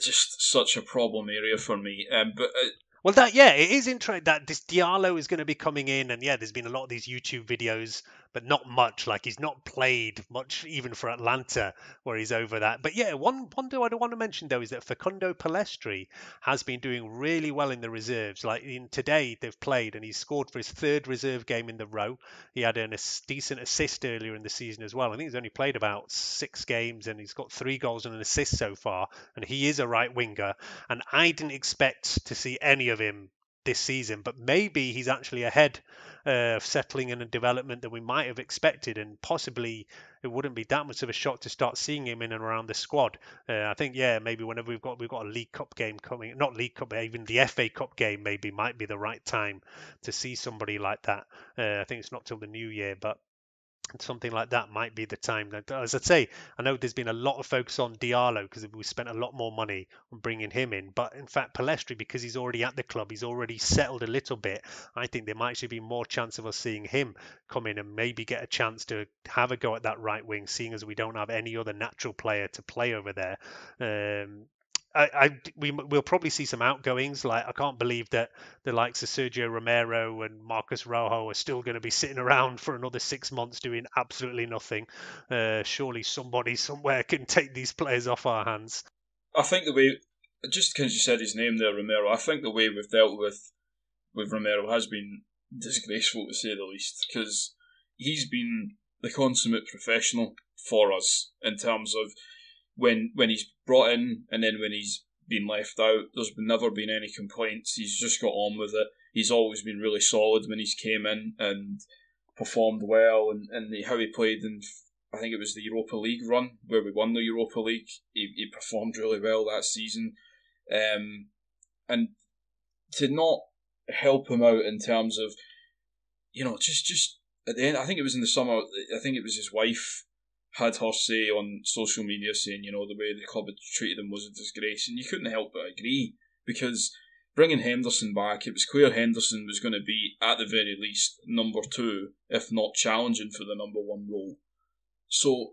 just such a problem area for me. Well, it is interesting that this Diallo is going to be coming in, and yeah, there's been a lot of these YouTube videos, but not much. Like, he's not played much, even for Atlanta, where he's over that. But yeah, one thing I want to mention, though, is that Facundo Pellistri has been doing really well in the reserves. Like, today, they've played, and he scored for his third reserve game in the row. He had a decent assist earlier in the season as well. I think he's only played about 6 games, and he's got 3 goals and an assist so far, and he is a right winger. And I didn't expect to see any of him this season, but maybe he's actually ahead of settling in a development that we might have expected, and possibly it wouldn't be that much of a shock to start seeing him in and around the squad. I think, yeah, maybe whenever we've got a League Cup game coming, not League Cup, even the FA Cup game maybe might be the right time to see somebody like that. I think it's not till the new year, but something like that might be the time. As I say, I know there's been a lot of focus on Diallo because we spent a lot more money on bringing him in, but in fact Pellistri, because he's already at the club, he's already settled a little bit, I think there might actually be more chance of us seeing him come in and maybe get a chance to have a go at that right wing, seeing as we don't have any other natural player to play over there. We'll probably see some outgoings. Like, I can't believe that the likes of Sergio Romero and Marcus Rojo are still going to be sitting around for another 6 months doing absolutely nothing. Surely somebody somewhere can take these players off our hands. I think the way, just because you said his name there, Romero, I think the way we've dealt with Romero has been disgraceful, to say the least, because he's been the consummate professional for us in terms of when he's brought in and then when he's been left out, there's never been any complaints. He's just got on with it. He's always been really solid when he's came in and performed well, and how he played in, I think it was the Europa League run where we won the Europa League. He performed really well that season. And to not help him out in terms of, you know, just at the end, I think it was in the summer, I think it was his wife had her say on social media saying, you know, the way the club had treated him was a disgrace, and you couldn't help but agree, because bringing Henderson back, it was clear Henderson was going to be, at the very least, number two, if not challenging for the number one role. So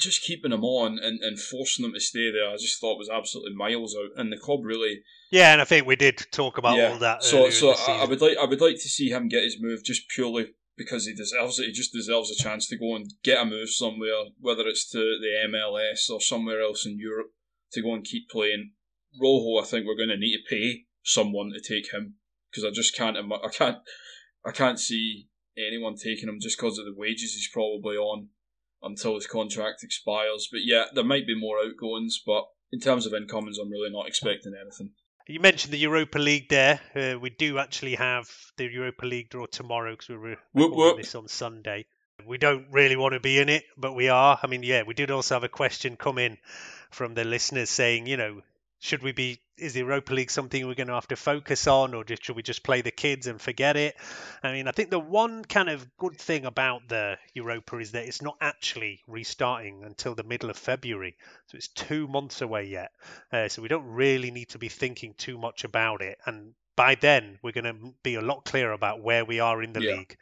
just keeping him on and forcing him to stay there, I just thought was absolutely miles out, and the club really... Yeah, and I think we did talk about all that. So I would like to see him get his move just purely... because he deserves it. He just deserves a chance to go and get a move somewhere, whether it's to the MLS or somewhere else in Europe, to go and keep playing. Rojo, I think we're going to need to pay someone to take him, because I can't see anyone taking him just because of the wages he's probably on until his contract expires. But yeah, there might be more outgoings, but in terms of incomings, I'm really not expecting anything. You mentioned the Europa League there. We do actually have the Europa League draw tomorrow, because we're recording this on Sunday. We don't really want to be in it, but we are. I mean, yeah, we did also have a question come in from the listeners saying, you know, should we be... Is the Europa League something we're going to have to focus on, or should we just play the kids and forget it? I mean, I think the one kind of good thing about the Europa is that it's not actually restarting until the middle of February. So it's 2 months away yet. So we don't really need to be thinking too much about it. And by then, we're going to be a lot clearer about where we are in the league.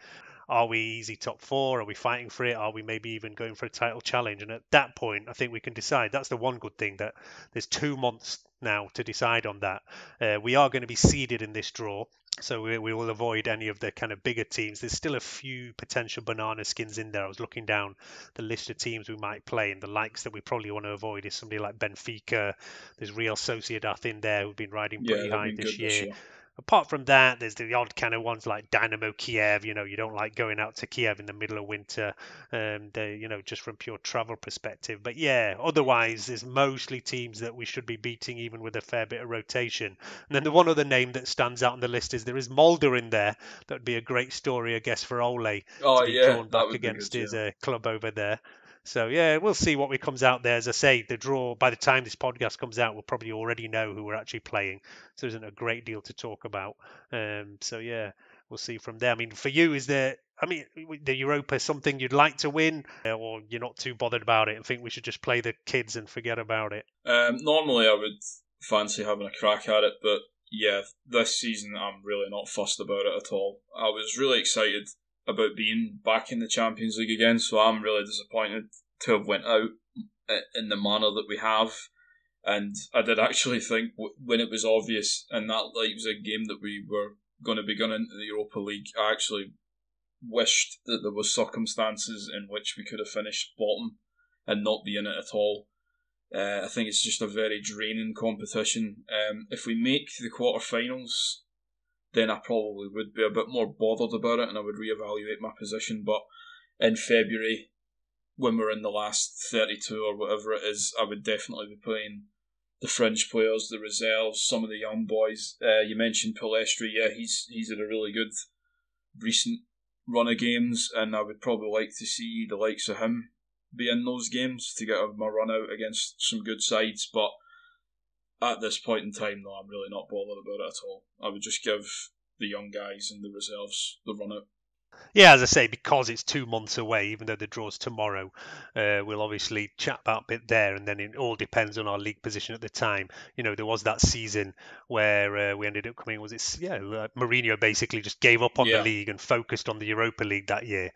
Are we easy top four? Are we fighting for it? Are we maybe even going for a title challenge? And at that point, I think we can decide. That's the one good thing, that there's 2 months now to decide on that. We are going to be seeded in this draw, so we will avoid any of the kind of bigger teams. There's still a few potential banana skins in there. I was looking down the list of teams we might play, and the likes that we probably want to avoid is somebody like Benfica. There's Real Sociedad in there, who've been riding pretty high this year. Apart from that, there's the odd kind of ones like Dynamo Kiev. You know, you don't like going out to Kiev in the middle of winter, you know, just from pure travel perspective. But yeah, otherwise, there's mostly teams that we should be beating, even with a fair bit of rotation. And then the one other name that stands out on the list is there is Mulder in there. That would be a great story, I guess, for Ole to be drawn back against his club over there. So, yeah, we'll see what comes out there. As I say, the draw, by the time this podcast comes out, we'll probably already know who we're actually playing. So there isn't a great deal to talk about. So, yeah, we'll see from there. I mean, for you, is there, I mean, the Europa something you'd like to win, or you're not too bothered about it and think we should just play the kids and forget about it? Normally, I would fancy having a crack at it. But, yeah, this season, I'm really not fussed about it at all. I was really excited about being back in the Champions League again, so I'm really disappointed to have went out in the manner that we have. And I did actually think, when it was obvious in that Leipzig game that we were going to be going into the Europa League, I actually wished that there were circumstances in which we could have finished bottom and not be in it at all. I think it's just a very draining competition. If we make the quarterfinals, then I probably would be a bit more bothered about it, and I would reevaluate my position. But in February, when we're in the last 32 or whatever it is, I would definitely be playing the fringe players, the reserves, some of the young boys. You mentioned Pellistri. Yeah, he's had a really good recent run of games, and I would probably like to see the likes of him be in those games to get a run out against some good sides. But at this point in time, no, I'm really not bothered about it at all. I would just give the young guys and the reserves the run out. Yeah, as I say, because it's 2 months away, even though the draw's tomorrow, we'll obviously chat that bit there, and then it all depends on our league position at the time. You know, there was that season where we ended up coming, Mourinho basically just gave up on the league and focused on the Europa League that year.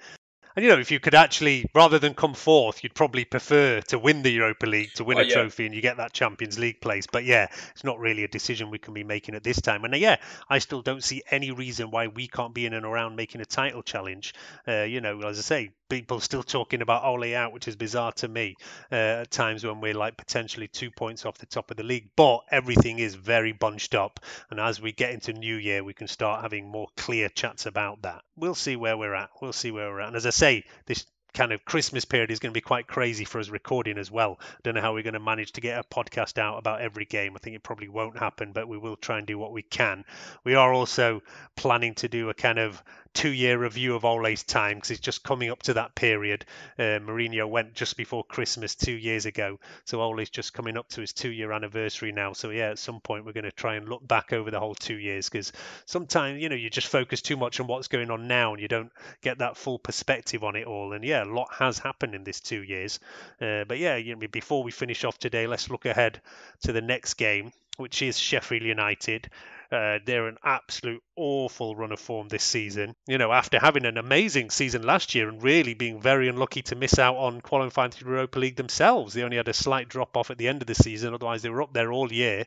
And, you know, if you could actually, rather than come fourth, you'd probably prefer to win the Europa League, to win a trophy, and you get that Champions League place. But, yeah, it's not really a decision we can be making at this time. And, yeah, I still don't see any reason why we can't be in and around making a title challenge. You know, as I say, people still talking about Ole out, which is bizarre to me at times when we're, like, potentially 2 points off the top of the league. But everything is very bunched up. And as we get into New Year, we can start having more clear chats about that. We'll see where we're at. And as I say, this kind of Christmas period is going to be quite crazy for us recording as well. I don't know how we're going to manage to get a podcast out about every game. I think it probably won't happen, but we will try and do what we can. We are also planning to do a kind of two-year review of Ole's time, because it's just coming up to that period. Mourinho went just before Christmas 2 years ago, so Ole's just coming up to his two-year anniversary now. So yeah, at some point we're going to try and look back over the whole 2 years, because sometimes, you know, you just focus too much on what's going on now and you don't get that full perspective on it all. And yeah, a lot has happened in this 2 years. But yeah, you know, before we finish off today, let's look ahead to the next game, which is Sheffield United. They're an absolute awful run of form this season. You know, after having an amazing season last year and really being very unlucky to miss out on qualifying to the Europa League themselves, they only had a slight drop off at the end of the season. Otherwise, they were up there all year.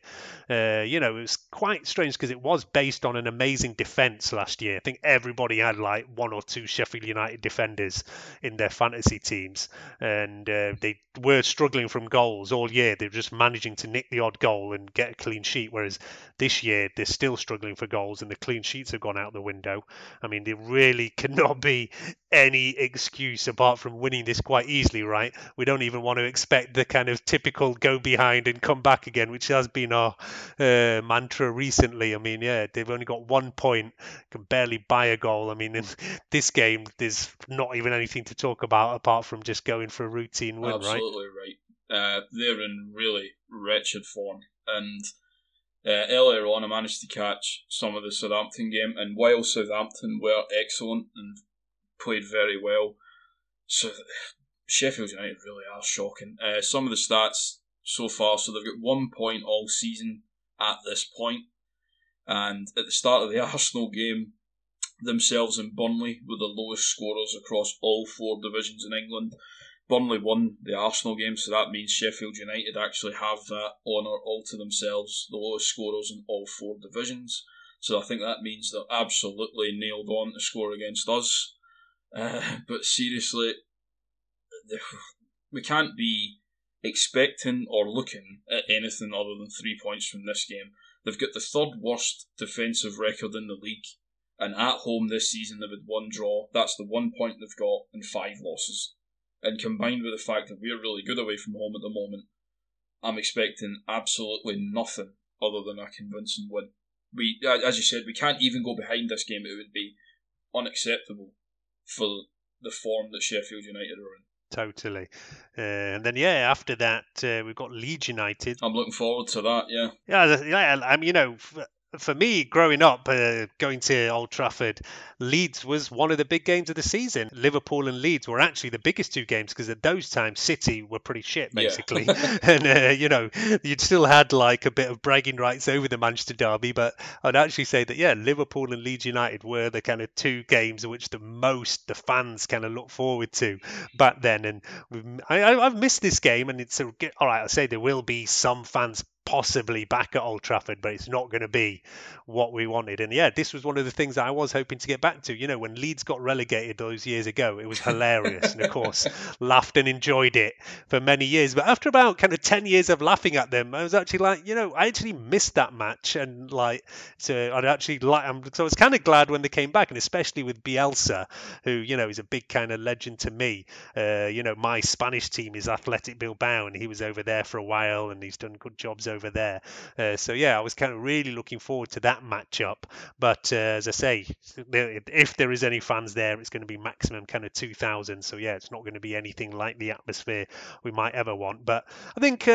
You know, it was quite strange because it was based on an amazing defence last year. I think everybody had like one or two Sheffield United defenders in their fantasy teams, and they were struggling from goals all year. They were just managing to nick the odd goal and get a clean sheet. Whereas this year, this still struggling for goals and the clean sheets have gone out the window. I mean, there really cannot be any excuse apart from winning this quite easily, right? We don't even want to expect the kind of typical go behind and come back again, which has been our mantra recently. I mean, yeah, they've only got 1 point, can barely buy a goal. I mean, in this game, there's not even anything to talk about apart from just going for a routine win, right? Absolutely right. They're in really wretched form. And earlier on, I managed to catch some of the Southampton game, and while Southampton were excellent and played very well, so Sheffield United really are shocking. Some of the stats so far, so they've got 1 point all season at this point, and at the start of the Arsenal game, themselves and Burnley were the lowest scorers across all four divisions in England. Burnley won the Arsenal game, so that means Sheffield United actually have that honour all to themselves, the lowest scorers in all four divisions. So I think that means they're absolutely nailed on to score against us. But seriously, we can't be expecting or looking at anything other than 3 points from this game. They've got the third worst defensive record in the league, and at home this season they've had one draw. That's the 1 point they've got and five losses. And combined with the fact that we're really good away from home at the moment, I'm expecting absolutely nothing other than a convincing win. We, as you said, we can't even go behind this game. It would be unacceptable for the form that Sheffield United are in. Totally. And then, yeah, after that, we've got Leeds United. I'm looking forward to that, yeah. Yeah, I mean, you know, for me, growing up, going to Old Trafford, Leeds was one of the big games of the season. Liverpool and Leeds were actually the biggest two games because at those times, City were pretty shit, basically. Yeah. And, you know, you'd still had like a bit of bragging rights over the Manchester derby, but I'd actually say that, yeah, Liverpool and Leeds United were the kind of two games which the fans kind of look forward to back then. And I've missed this game, and it's all right, I'll say there will be some fans possibly back at Old Trafford, but it's not going to be what we wanted. And yeah, this was one of the things that I was hoping to get back to. You know, when Leeds got relegated those years ago, it was hilarious and of course laughed and enjoyed it for many years. But after about kind of 10 years of laughing at them, I was actually like, you know, I actually missed that match, and like, so I'd actually like, so I was kind of glad when they came back, and especially with Bielsa, who, you know, is a big kind of legend to me. You know, my Spanish team is Athletic Bilbao, and he was over there for a while, and he's done good jobs over over there. So yeah, I was kind of really looking forward to that matchup. But as I say, if there is any fans there, it's going to be maximum kind of 2,000. So yeah, it's not going to be anything like the atmosphere we might ever want. But I think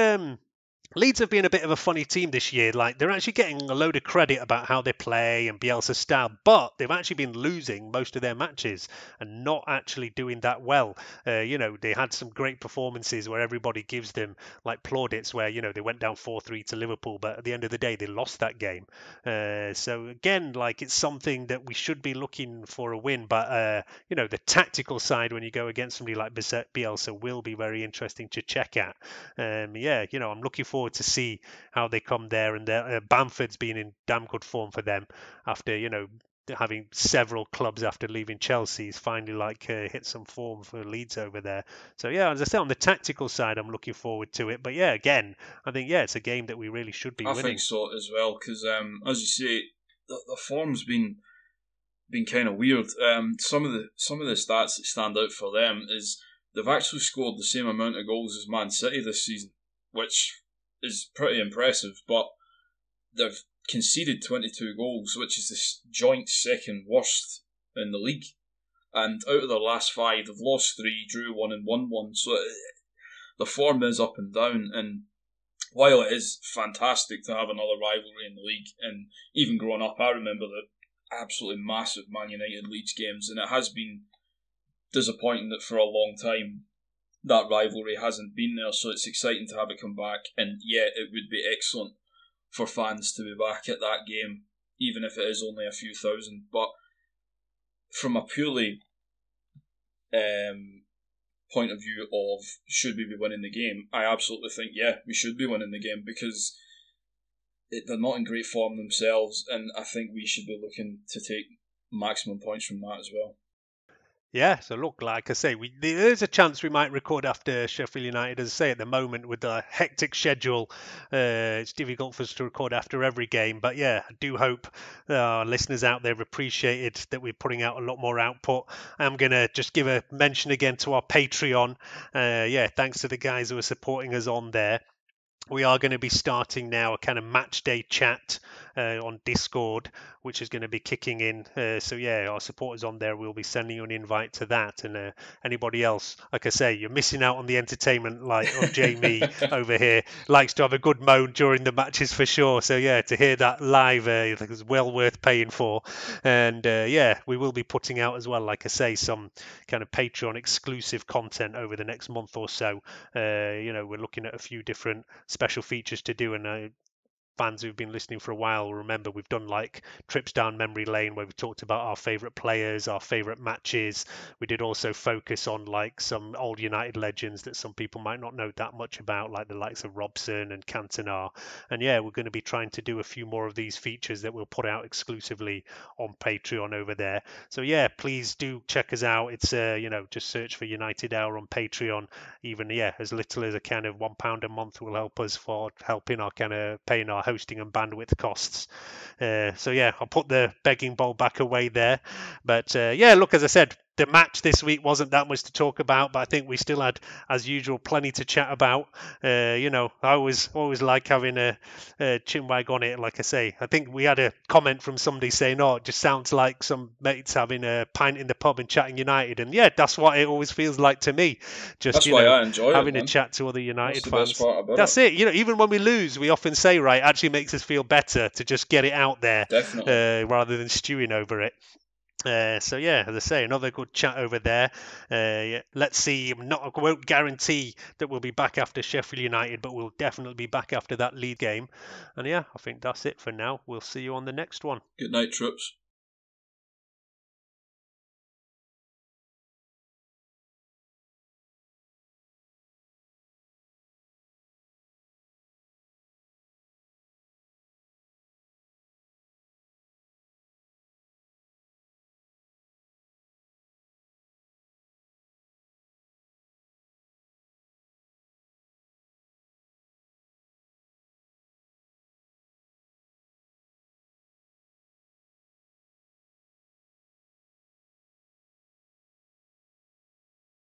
Leeds have been a bit of a funny team this year. Like, they're actually getting a load of credit about how they play and Bielsa's style, but they've actually been losing most of their matches and not actually doing that well. You know, they had some great performances where everybody gives them like plaudits, where, you know, they went down 4-3 to Liverpool, but at the end of the day, they lost that game. So again, like, it's something that we should be looking for a win, but you know, the tactical side when you go against somebody like Bielsa will be very interesting to check at. Yeah, you know, I'm looking forward to see how they come there, and Bamford's been in damn good form for them after, you know, having several clubs after leaving Chelsea. He's finally like hit some form for Leeds over there. So yeah, as I said, on the tactical side, I'm looking forward to it. But yeah, again, I think, yeah, it's a game that we really should be winning. I think so as well, because as you say, the form's been kind of weird. Some of the stats that stand out for them is they've actually scored the same amount of goals as Man City this season, which is pretty impressive, but they've conceded 22 goals, which is the joint second worst in the league. And out of their last five, they've lost three, drew one, and won one. So the form is up and down. And while it is fantastic to have another rivalry in the league, and even growing up, I remember the absolutely massive Man United Leeds games, and it has been disappointing that for a long time that rivalry hasn't been there, so it's exciting to have it come back. And yeah, it would be excellent for fans to be back at that game, even if it is only a few thousand. But from a purely point of view of should we be winning the game, I absolutely think, yeah, we should be winning the game, because they're not in great form themselves, and I think we should be looking to take maximum points from that as well. Yeah, so look, like I say, there's a chance we might record after Sheffield United. As I say, at the moment, with the hectic schedule, it's difficult for us to record after every game. But yeah, I do hope our listeners out there have appreciated that we're putting out a lot more output. I'm going to just give a mention again to our Patreon. Yeah, thanks to the guys who are supporting us on there. We are going to be starting now a kind of match day chat on Discord, which is going to be kicking in. So yeah, our supporters on there will be sending you an invite to that. And anybody else, like I say, you're missing out on the entertainment. Like Jamie over here likes to have a good moan during the matches for sure. So yeah, to hear that live is well worth paying for. And yeah, we will be putting out as well, like I say, some kind of Patreon exclusive content over the next month or so. You know, we're looking at a few different special features to do, and fans who've been listening for a while will remember we've done like trips down memory lane where we talked about our favorite players, our favorite matches. We did also focus on like some old United legends that some people might not know that much about, like the likes of Robson and Cantona. And yeah, we're going to be trying to do a few more of these features that we'll put out exclusively on Patreon over there. So yeah, please do check us out. It's you know, just search for United Hour on Patreon. Even yeah, as little as a kind of £1 a month will help us for helping our kind of paying our hosting and bandwidth costs. So yeah, I'll put the begging bowl back away there. But yeah, look, as I said, the match this week wasn't that much to talk about, but I think we still had, as usual, plenty to chat about. You know, I always like having a chinwag on it, like I say. I think we had a comment from somebody saying, oh, it just sounds like some mates having a pint in the pub and chatting United. And yeah, that's what it always feels like to me. Just, that's why I enjoy having a chat to other United fans. That's it. You know, even when we lose, we often say, right, it actually makes us feel better to just get it out there rather than stewing over it. So yeah, as I say, another good chat over there. Yeah, let's see. I won't guarantee that we'll be back after Sheffield United, but we'll definitely be back after that Leeds game. And yeah, I think that's it for now. We'll see you on the next one. Good night, troops.